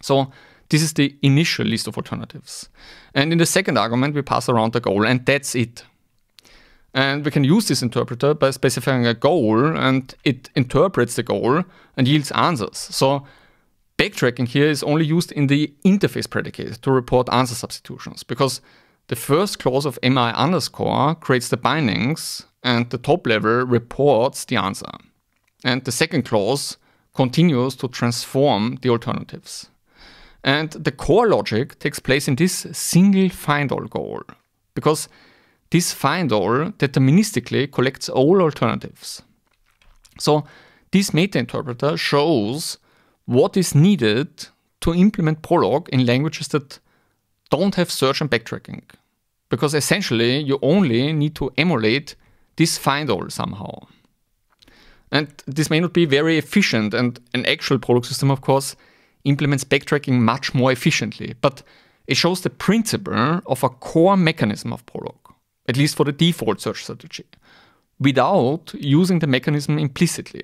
So this is the initial list of alternatives. And in the second argument, we pass around the goal, and that's it. And we can use this interpreter by specifying a goal, and it interprets the goal and yields answers. So backtracking here is only used in the interface predicate to report answer substitutions, because the first clause of mi underscore creates the bindings, and the top level reports the answer. And the second clause continues to transform the alternatives. And the core logic takes place in this single find all goal, because this find all deterministically collects all alternatives. So this meta interpreter shows what is needed to implement Prolog in languages that don't have search and backtracking, because essentially you only need to emulate this find all somehow. And this may not be very efficient, and an actual Prolog system, of course, implements backtracking much more efficiently, but it shows the principle of a core mechanism of Prolog, at least for the default search strategy, without using the mechanism implicitly.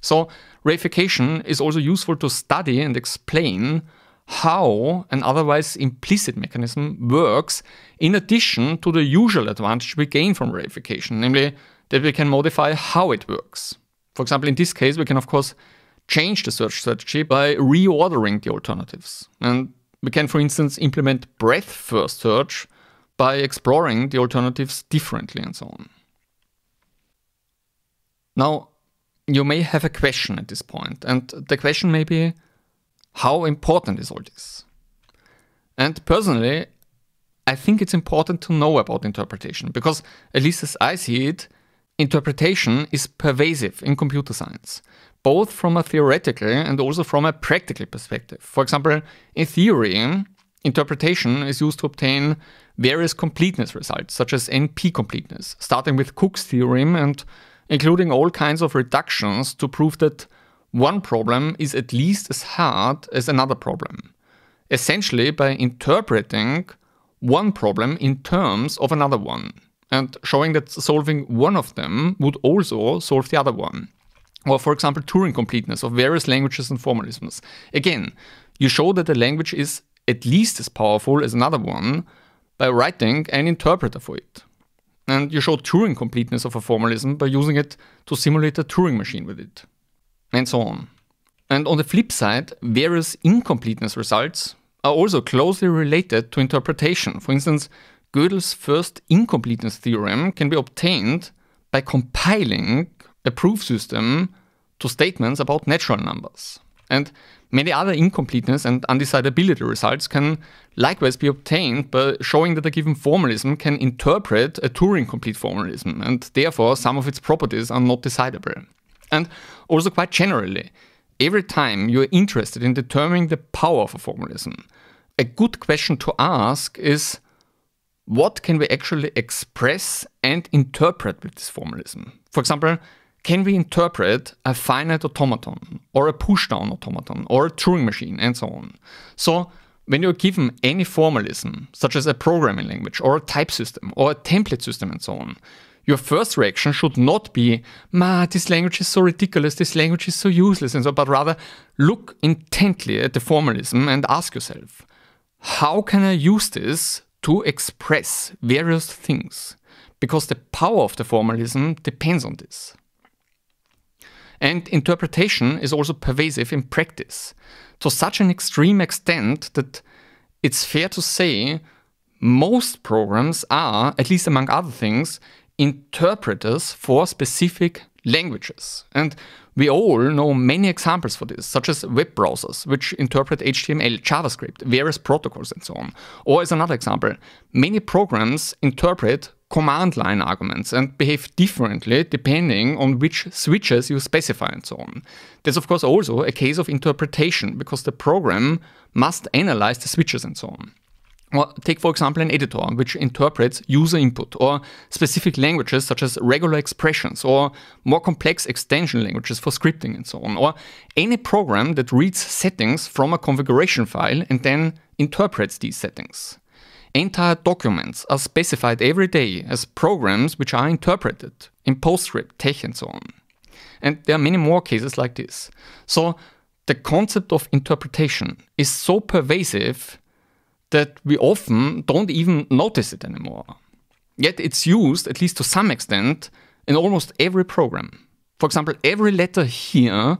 So reification is also useful to study and explain how an otherwise implicit mechanism works, in addition to the usual advantage we gain from reification, namely that we can modify how it works. For example, in this case, we can, of course, change the search strategy by reordering the alternatives. And we can, for instance, implement breadth-first search by exploring the alternatives differently and so on. Now, you may have a question at this point, and the question may be, how important is all this? And personally, I think it's important to know about interpretation, because, at least as I see it, interpretation is pervasive in computer science, both from a theoretical and also from a practical perspective. For example, in theory, interpretation is used to obtain various completeness results, such as N P completeness, starting with Cook's theorem and including all kinds of reductions to prove that one problem is at least as hard as another problem, essentially by interpreting one problem in terms of another one, and showing that solving one of them would also solve the other one. Or, for example, Turing completeness of various languages and formalisms. Again, you show that a language is at least as powerful as another one by writing an interpreter for it. And you show Turing completeness of a formalism by using it to simulate a Turing machine with it, and so on. And on the flip side, various incompleteness results are also closely related to interpretation. For instance, Gödel's first incompleteness theorem can be obtained by compiling a proof system to statements about natural numbers. And many other incompleteness and undecidability results can likewise be obtained by showing that a given formalism can interpret a Turing-complete formalism, and therefore some of its properties are not decidable. And also quite generally, every time you're interested in determining the power of a formalism, a good question to ask is, what can we actually express and interpret with this formalism? For example, can we interpret a finite automaton, or a pushdown automaton, or a Turing machine, and so on? So when you're given any formalism, such as a programming language, or a type system, or a template system, and so on, your first reaction should not be, ma, this language is so ridiculous, this language is so useless, and so, but rather look intently at the formalism and ask yourself, how can I use this to express various things? Because the power of the formalism depends on this. And interpretation is also pervasive in practice, to such an extreme extent that it's fair to say most programs are, at least among other things, interpreters for specific languages. And we all know many examples for this, such as web browsers, which interpret H T M L, JavaScript, various protocols, and so on. Or as another example, many programs interpret command line arguments and behave differently depending on which switches you specify and so on. There's of course also a case of interpretation, because the program must analyze the switches and so on. Or take, for example, an editor, which interprets user input, or specific languages such as regular expressions, or more complex extension languages for scripting and so on, or any program that reads settings from a configuration file and then interprets these settings. Entire documents are specified every day as programs which are interpreted in PostScript, TeX, and so on. And there are many more cases like this. So the concept of interpretation is so pervasive that we often don't even notice it anymore. Yet it's used, at least to some extent, in almost every program. For example, every letter here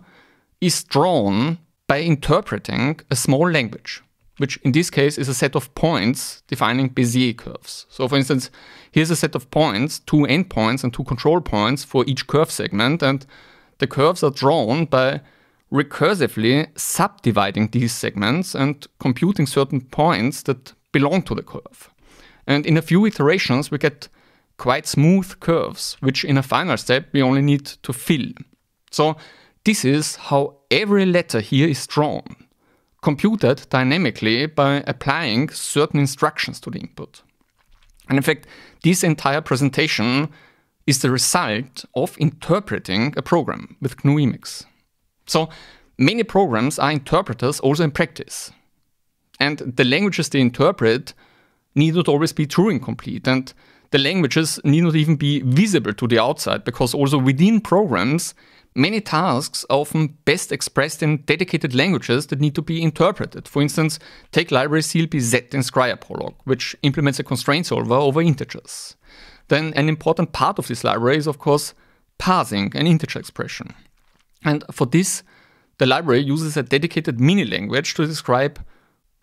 is drawn by interpreting a small language, which in this case is a set of points defining Bezier curves. So for instance, here's a set of points, two endpoints and two control points for each curve segment, and the curves are drawn by recursively subdividing these segments and computing certain points that belong to the curve. And in a few iterations, we get quite smooth curves, which in a final step, we only need to fill. So this is how every letter here is drawn, computed dynamically by applying certain instructions to the input. And in fact, this entire presentation is the result of interpreting a program with G N U Emacs. So many programs are interpreters also in practice. And the languages they interpret need not always be Turing complete, and the languages need not even be visible to the outside, because also within programs, many tasks are often best expressed in dedicated languages that need to be interpreted. For instance, take library C L P(Z) in Scryer Prolog, which implements a constraint solver over integers. Then an important part of this library is, of course, parsing an integer expression. And for this, the library uses a dedicated mini-language to describe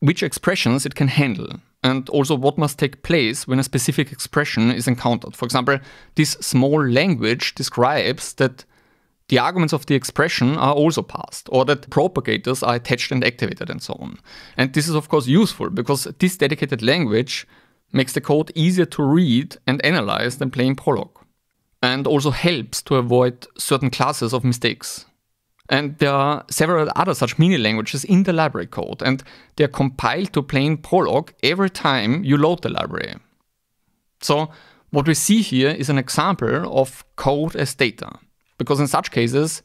which expressions it can handle, and also what must take place when a specific expression is encountered. For example, this small language describes that the arguments of the expression are also passed, or that propagators are attached and activated, and so on. And this is, of course, useful, because this dedicated language makes the code easier to read and analyze than plain Prolog, and also helps to avoid certain classes of mistakes. And there are several other such mini-languages in the library code, and they are compiled to plain Prolog every time you load the library. So what we see here is an example of code as data, because in such cases,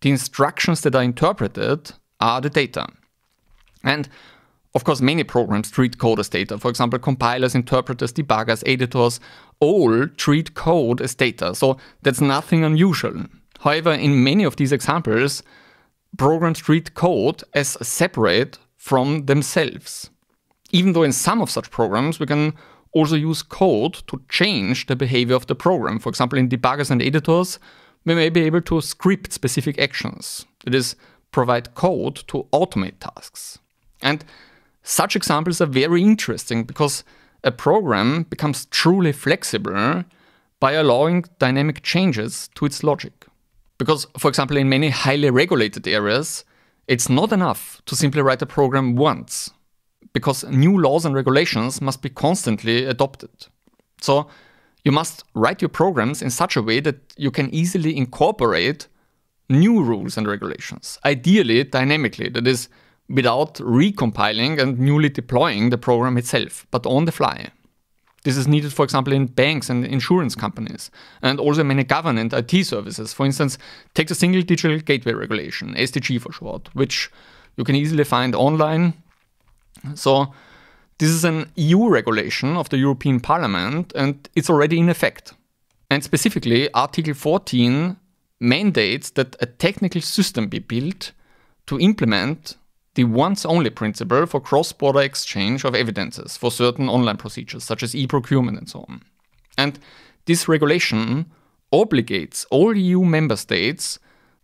the instructions that are interpreted are the data. And of course, many programs treat code as data. For example, compilers, interpreters, debuggers, editors, all treat code as data. So that's nothing unusual. However, in many of these examples, programs treat code as separate from themselves, even though in some of such programs, we can also use code to change the behavior of the program. For example, in debuggers and editors, we may be able to script specific actions. That is, provide code to automate tasks. And such examples are very interesting, because a program becomes truly flexible by allowing dynamic changes to its logic. Because, for example, in many highly regulated areas, it's not enough to simply write a program once, because new laws and regulations must be constantly adopted. So you must write your programs in such a way that you can easily incorporate new rules and regulations, ideally dynamically, that is, without recompiling and newly deploying the program itself, but on the fly. This is needed, for example, in banks and insurance companies, and also many government I T services. For instance, take the Single Digital Gateway regulation, S D G for short, which you can easily find online. So this is an E U regulation of the European Parliament, and it's already in effect. And specifically, Article fourteen mandates that a technical system be built to implement the once-only principle for cross-border exchange of evidences for certain online procedures, such as e-procurement and so on. And this regulation obligates all E U member states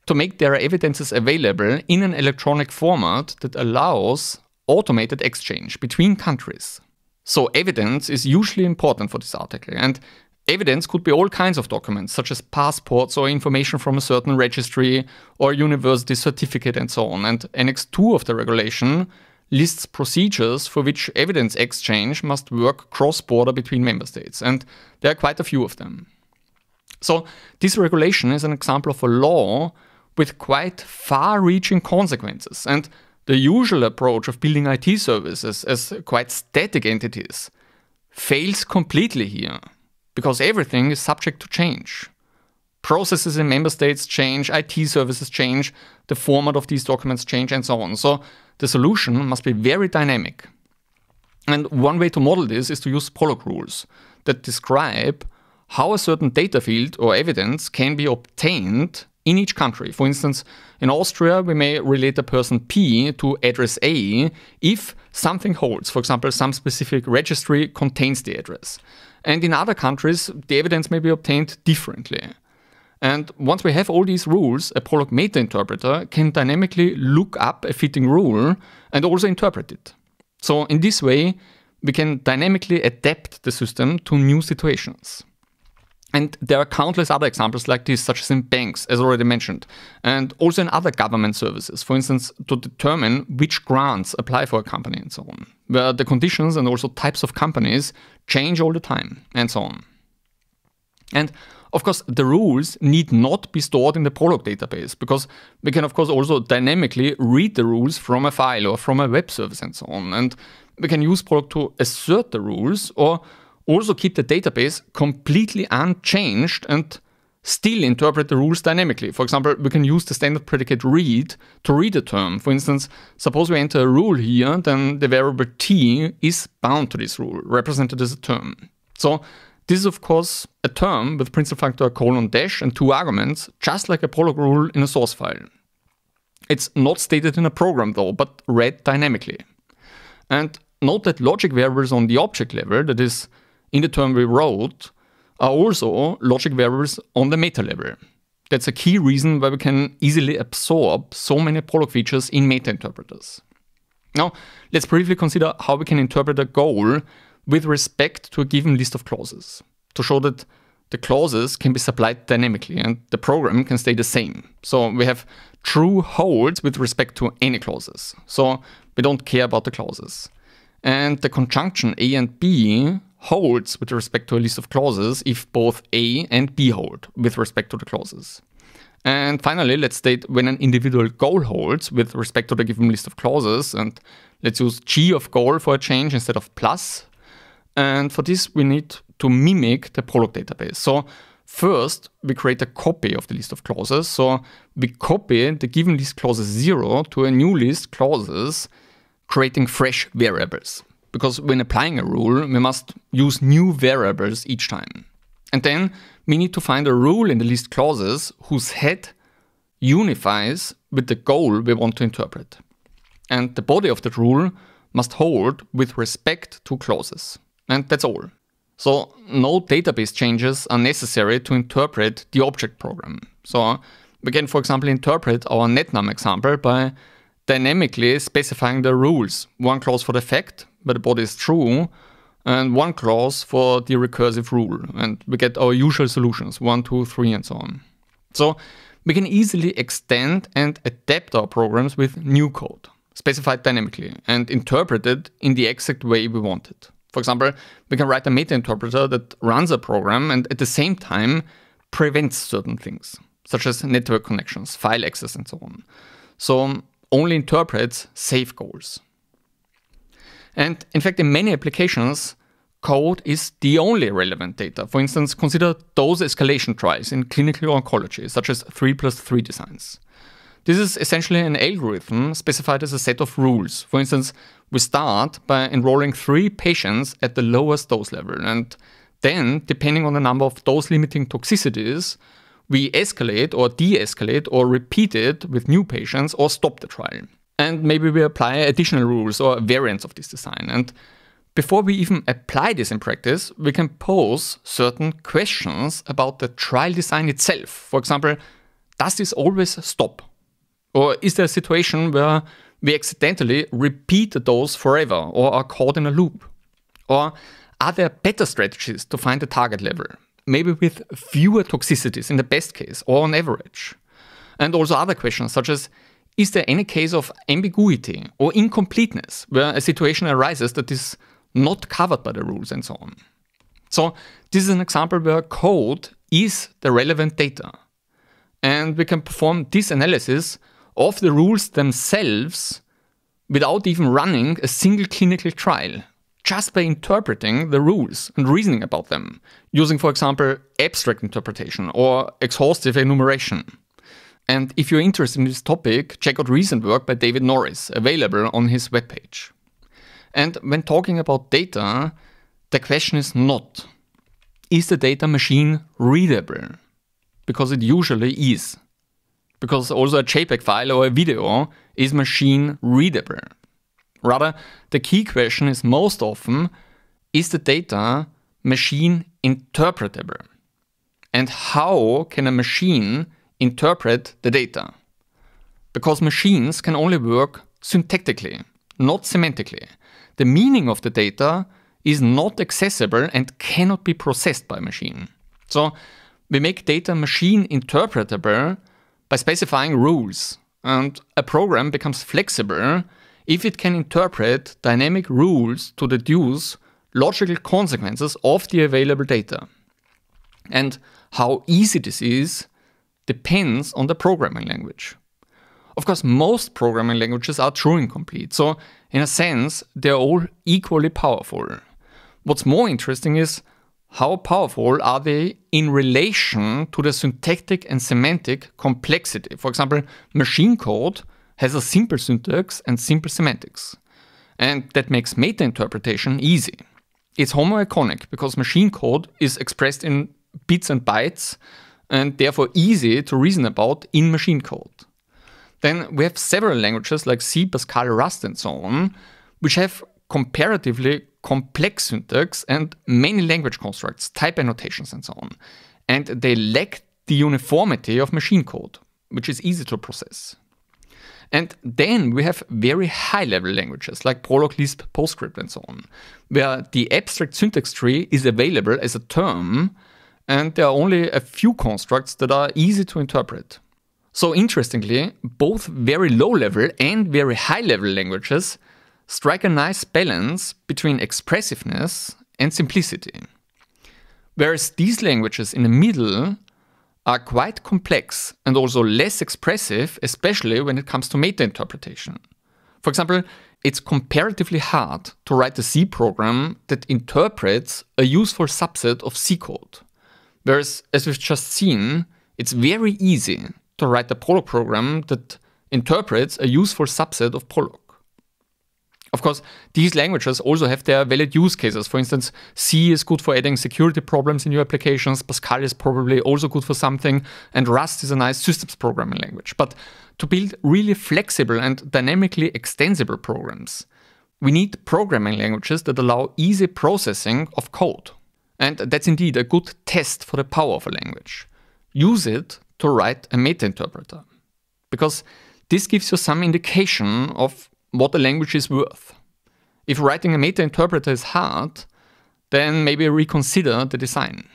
to make their evidences available in an electronic format that allows automated exchange between countries. So evidence is usually important for this article, and evidence could be all kinds of documents, such as passports or information from a certain registry or university certificate and so on. And Annex two of the regulation lists procedures for which evidence exchange must work cross-border between member states, and there are quite a few of them. So this regulation is an example of a law with quite far-reaching consequences, and the usual approach of building I T services as quite static entities fails completely here, because everything is subject to change. Processes in member states change, I T services change, the format of these documents change, and so on. So the solution must be very dynamic. And one way to model this is to use Prolog rules that describe how a certain data field or evidence can be obtained in each country. For instance, in Austria, we may relate the person P to address A if something holds. For example, some specific registry contains the address. And in other countries, the evidence may be obtained differently. And once we have all these rules, a Prolog meta-interpreter can dynamically look up a fitting rule and also interpret it. So in this way, we can dynamically adapt the system to new situations. And there are countless other examples like this, such as in banks, as already mentioned, and also in other government services, for instance, to determine which grants apply for a company and so on, where the conditions and also types of companies change all the time and so on. And of course, the rules need not be stored in the Prolog database, because we can, of course, also dynamically read the rules from a file or from a web service and so on. And we can use Prolog to assert the rules or also keep the database completely unchanged and still interpret the rules dynamically. For example, we can use the standard predicate read to read a term. For instance, suppose we enter a rule here, then the variable t is bound to this rule, represented as a term. So this is, of course, a term with principal factor colon dash and two arguments, just like a Prolog rule in a source file. It's not stated in a program, though, but read dynamically. And note that logic variables on the object level, that is, in the term we wrote, are also logic variables on the meta level. That's a key reason why we can easily absorb so many Prolog features in meta interpreters. Now, let's briefly consider how we can interpret a goal with respect to a given list of clauses, to show that the clauses can be supplied dynamically and the program can stay the same. So we have true holds with respect to any clauses, so we don't care about the clauses. And the conjunction A and B holds with respect to a list of clauses if both A and B hold with respect to the clauses. And finally, let's state when an individual goal holds with respect to the given list of clauses, and let's use G of goal for a change instead of plus. And for this, we need to mimic the Prolog database. So first, we create a copy of the list of clauses. So we copy the given list clauses zero to a new list clauses, creating fresh variables. Because when applying a rule, we must use new variables each time. And then we need to find a rule in the list clauses whose head unifies with the goal we want to interpret. And the body of that rule must hold with respect to clauses. And that's all. So no database changes are necessary to interpret the object program. So we can, for example, interpret our netnum example by dynamically specifying the rules. One clause for the fact, where the body is true, and one clause for the recursive rule. And we get our usual solutions, one, two, three, and so on. So we can easily extend and adapt our programs with new code, specified dynamically, and interpreted in the exact way we want it. For example, we can write a meta-interpreter that runs a program and at the same time prevents certain things, such as network connections, file access, and so on. So only interprets safe goals. And in fact, in many applications, code is the only relevant data. For instance, consider dose escalation trials in clinical oncology, such as three plus three designs. This is essentially an algorithm specified as a set of rules. For instance, we start by enrolling three patients at the lowest dose level, and then, depending on the number of dose-limiting toxicities, we escalate or de-escalate or repeat it with new patients or stop the trial. And maybe we apply additional rules or variants of this design. And before we even apply this in practice, we can pose certain questions about the trial design itself. For example, does this always stop? Or is there a situation where we accidentally repeat the dose forever or are caught in a loop? Or are there better strategies to find the target level? Maybe with fewer toxicities in the best case or on average. And also other questions such as, is there any case of ambiguity or incompleteness where a situation arises that is not covered by the rules and so on? So this is an example where code is the relevant data. And we can perform this analysis of the rules themselves without even running a single clinical trial, just by interpreting the rules and reasoning about them, using, for example, abstract interpretation or exhaustive enumeration. And if you're interested in this topic, check out recent work by David Norris, available on his webpage. And when talking about data, the question is not, is the data machine readable? Because it usually is. Because also a JPEG file or a video is machine readable. Rather, the key question is most often, is the data machine interpretable? And how can a machine interpret the data? Because machines can only work syntactically, not semantically. The meaning of the data is not accessible and cannot be processed by machine. So we make data machine interpretable by specifying rules, and a program becomes flexible if it can interpret dynamic rules to deduce logical consequences of the available data. And how easy this is depends on the programming language. Of course, most programming languages are Turing complete, so in a sense, they're all equally powerful. What's more interesting is how powerful are they in relation to the syntactic and semantic complexity. For example, machine code has a simple syntax and simple semantics. And that makes meta interpretation easy. It's homoiconic because machine code is expressed in bits and bytes and therefore easy to reason about in machine code. Then we have several languages like C, Pascal, Rust and so on, which have comparatively complex syntax and many language constructs, type annotations and so on. And they lack the uniformity of machine code, which is easy to process. And then we have very high-level languages like Prolog, Lisp, PostScript and so on, where the abstract syntax tree is available as a term and there are only a few constructs that are easy to interpret. So interestingly, both very low-level and very high-level languages strike a nice balance between expressiveness and simplicity. Whereas these languages in the middle are quite complex and also less expressive, especially when it comes to meta interpretation. For example, it's comparatively hard to write a C program that interprets a useful subset of C code. Whereas, as we've just seen, it's very easy to write a Prolog program that interprets a useful subset of Prolog. Of course, these languages also have their valid use cases. For instance, C is good for adding security problems in your applications, Pascal is probably also good for something, and Rust is a nice systems programming language. But to build really flexible and dynamically extensible programs, we need programming languages that allow easy processing of code. And that's indeed a good test for the power of a language. Use it to write a meta-interpreter, because this gives you some indication of what a language is worth. If writing a meta-interpreter is hard, then maybe reconsider the design.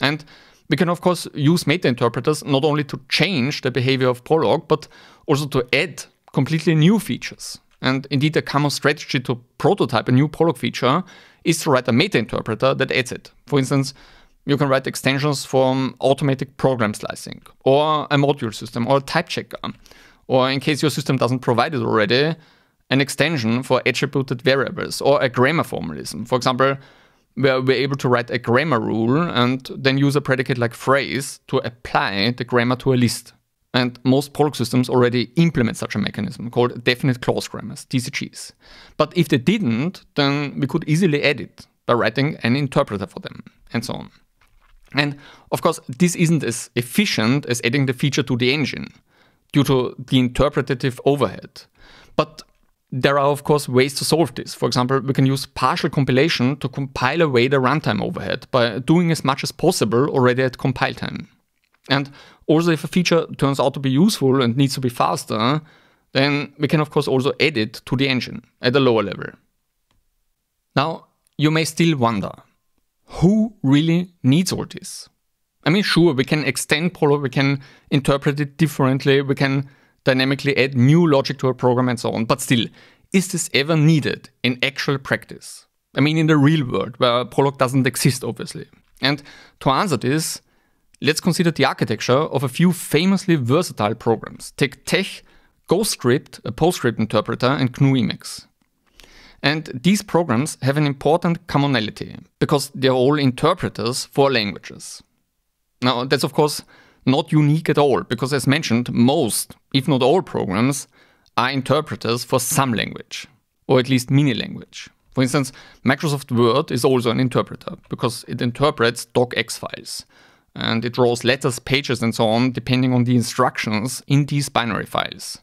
And we can of course use meta-interpreters not only to change the behavior of Prolog, but also to add completely new features. And indeed a common strategy to prototype a new Prolog feature is to write a meta-interpreter that adds it. For instance, you can write extensions for automatic program slicing, or a module system, or a type checker, or in case your system doesn't provide it already, an extension for attributed variables or a grammar formalism. For example, where we're able to write a grammar rule and then use a predicate like phrase to apply the grammar to a list. And most Prolog systems already implement such a mechanism called definite clause grammars, D C Gs. But if they didn't, then we could easily add it by writing an interpreter for them and so on. And of course, this isn't as efficient as adding the feature to the engine, due to the interpretative overhead. But there are of course ways to solve this. For example, we can use partial compilation to compile away the runtime overhead by doing as much as possible already at compile time. And also if a feature turns out to be useful and needs to be faster, then we can of course also add it to the engine at a lower level. Now, you may still wonder, who really needs all this? I mean, sure, we can extend Prolog, we can interpret it differently, we can dynamically add new logic to a program and so on, but still, is this ever needed in actual practice? I mean, in the real world, where Prolog doesn't exist, obviously. And to answer this, let's consider the architecture of a few famously versatile programs. Take TeX, GhostScript, a PostScript interpreter, and G N U Emacs. And these programs have an important commonality, because they're all interpreters for languages. Now, that's of course not unique at all, because as mentioned, most, if not all programs, are interpreters for some language, or at least mini-language. For instance, Microsoft Word is also an interpreter, because it interprets docx files, and it draws letters, pages, and so on, depending on the instructions in these binary files.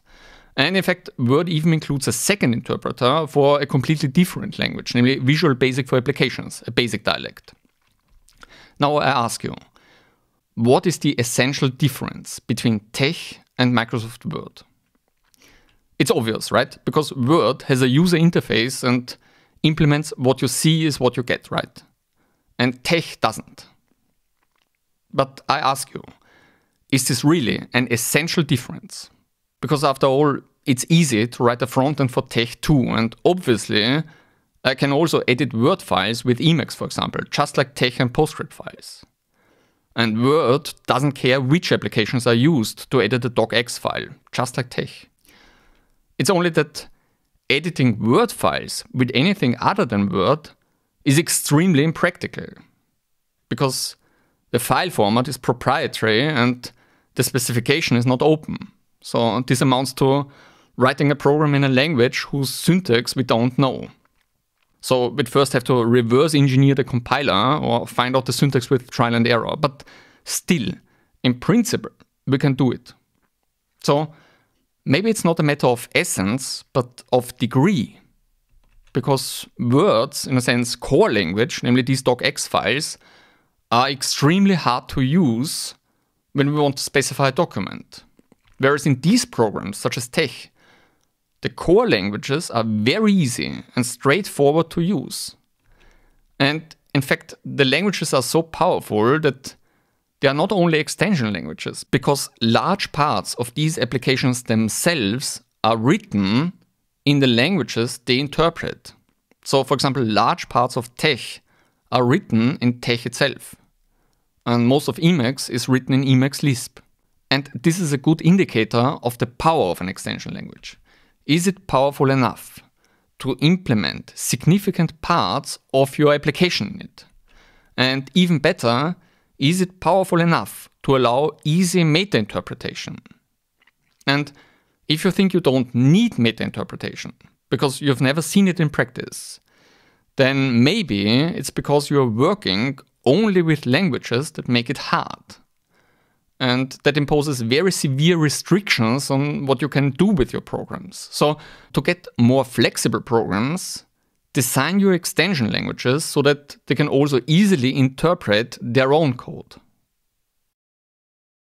And in fact, Word even includes a second interpreter for a completely different language, namely Visual Basic for Applications, a basic dialect. Now I ask you, what is the essential difference between TeX and Microsoft Word? It's obvious, right? Because Word has a user interface and implements what you see is what you get, right? And TeX doesn't. But I ask you, is this really an essential difference? Because after all, it's easy to write a frontend for TeX too, and obviously I can also edit Word files with Emacs, for example, just like TeX and PostScript files. And Word doesn't care which applications are used to edit the docx file, just like TeX. It's only that editing Word files with anything other than Word is extremely impractical, because the file format is proprietary and the specification is not open. So this amounts to writing a program in a language whose syntax we don't know. So we'd first have to reverse engineer the compiler or find out the syntax with trial and error. But still, in principle, we can do it. So maybe it's not a matter of essence, but of degree. Because Word's, in a sense, core language, namely these docx files, are extremely hard to use when we want to specify a document. Whereas in these programs, such as TeX, the core languages are very easy and straightforward to use. And in fact, the languages are so powerful that they are not only extension languages, because large parts of these applications themselves are written in the languages they interpret. So, for example, large parts of TeX are written in TeX itself. And most of Emacs is written in Emacs Lisp. And this is a good indicator of the power of an extension language. Is it powerful enough to implement significant parts of your application in it? And even better, is it powerful enough to allow easy meta interpretation? And if you think you don't need meta interpretation, because you've never seen it in practice, then maybe it's because you're working only with languages that make it hard. And that imposes very severe restrictions on what you can do with your programs. So to get more flexible programs, design your extension languages so that they can also easily interpret their own code.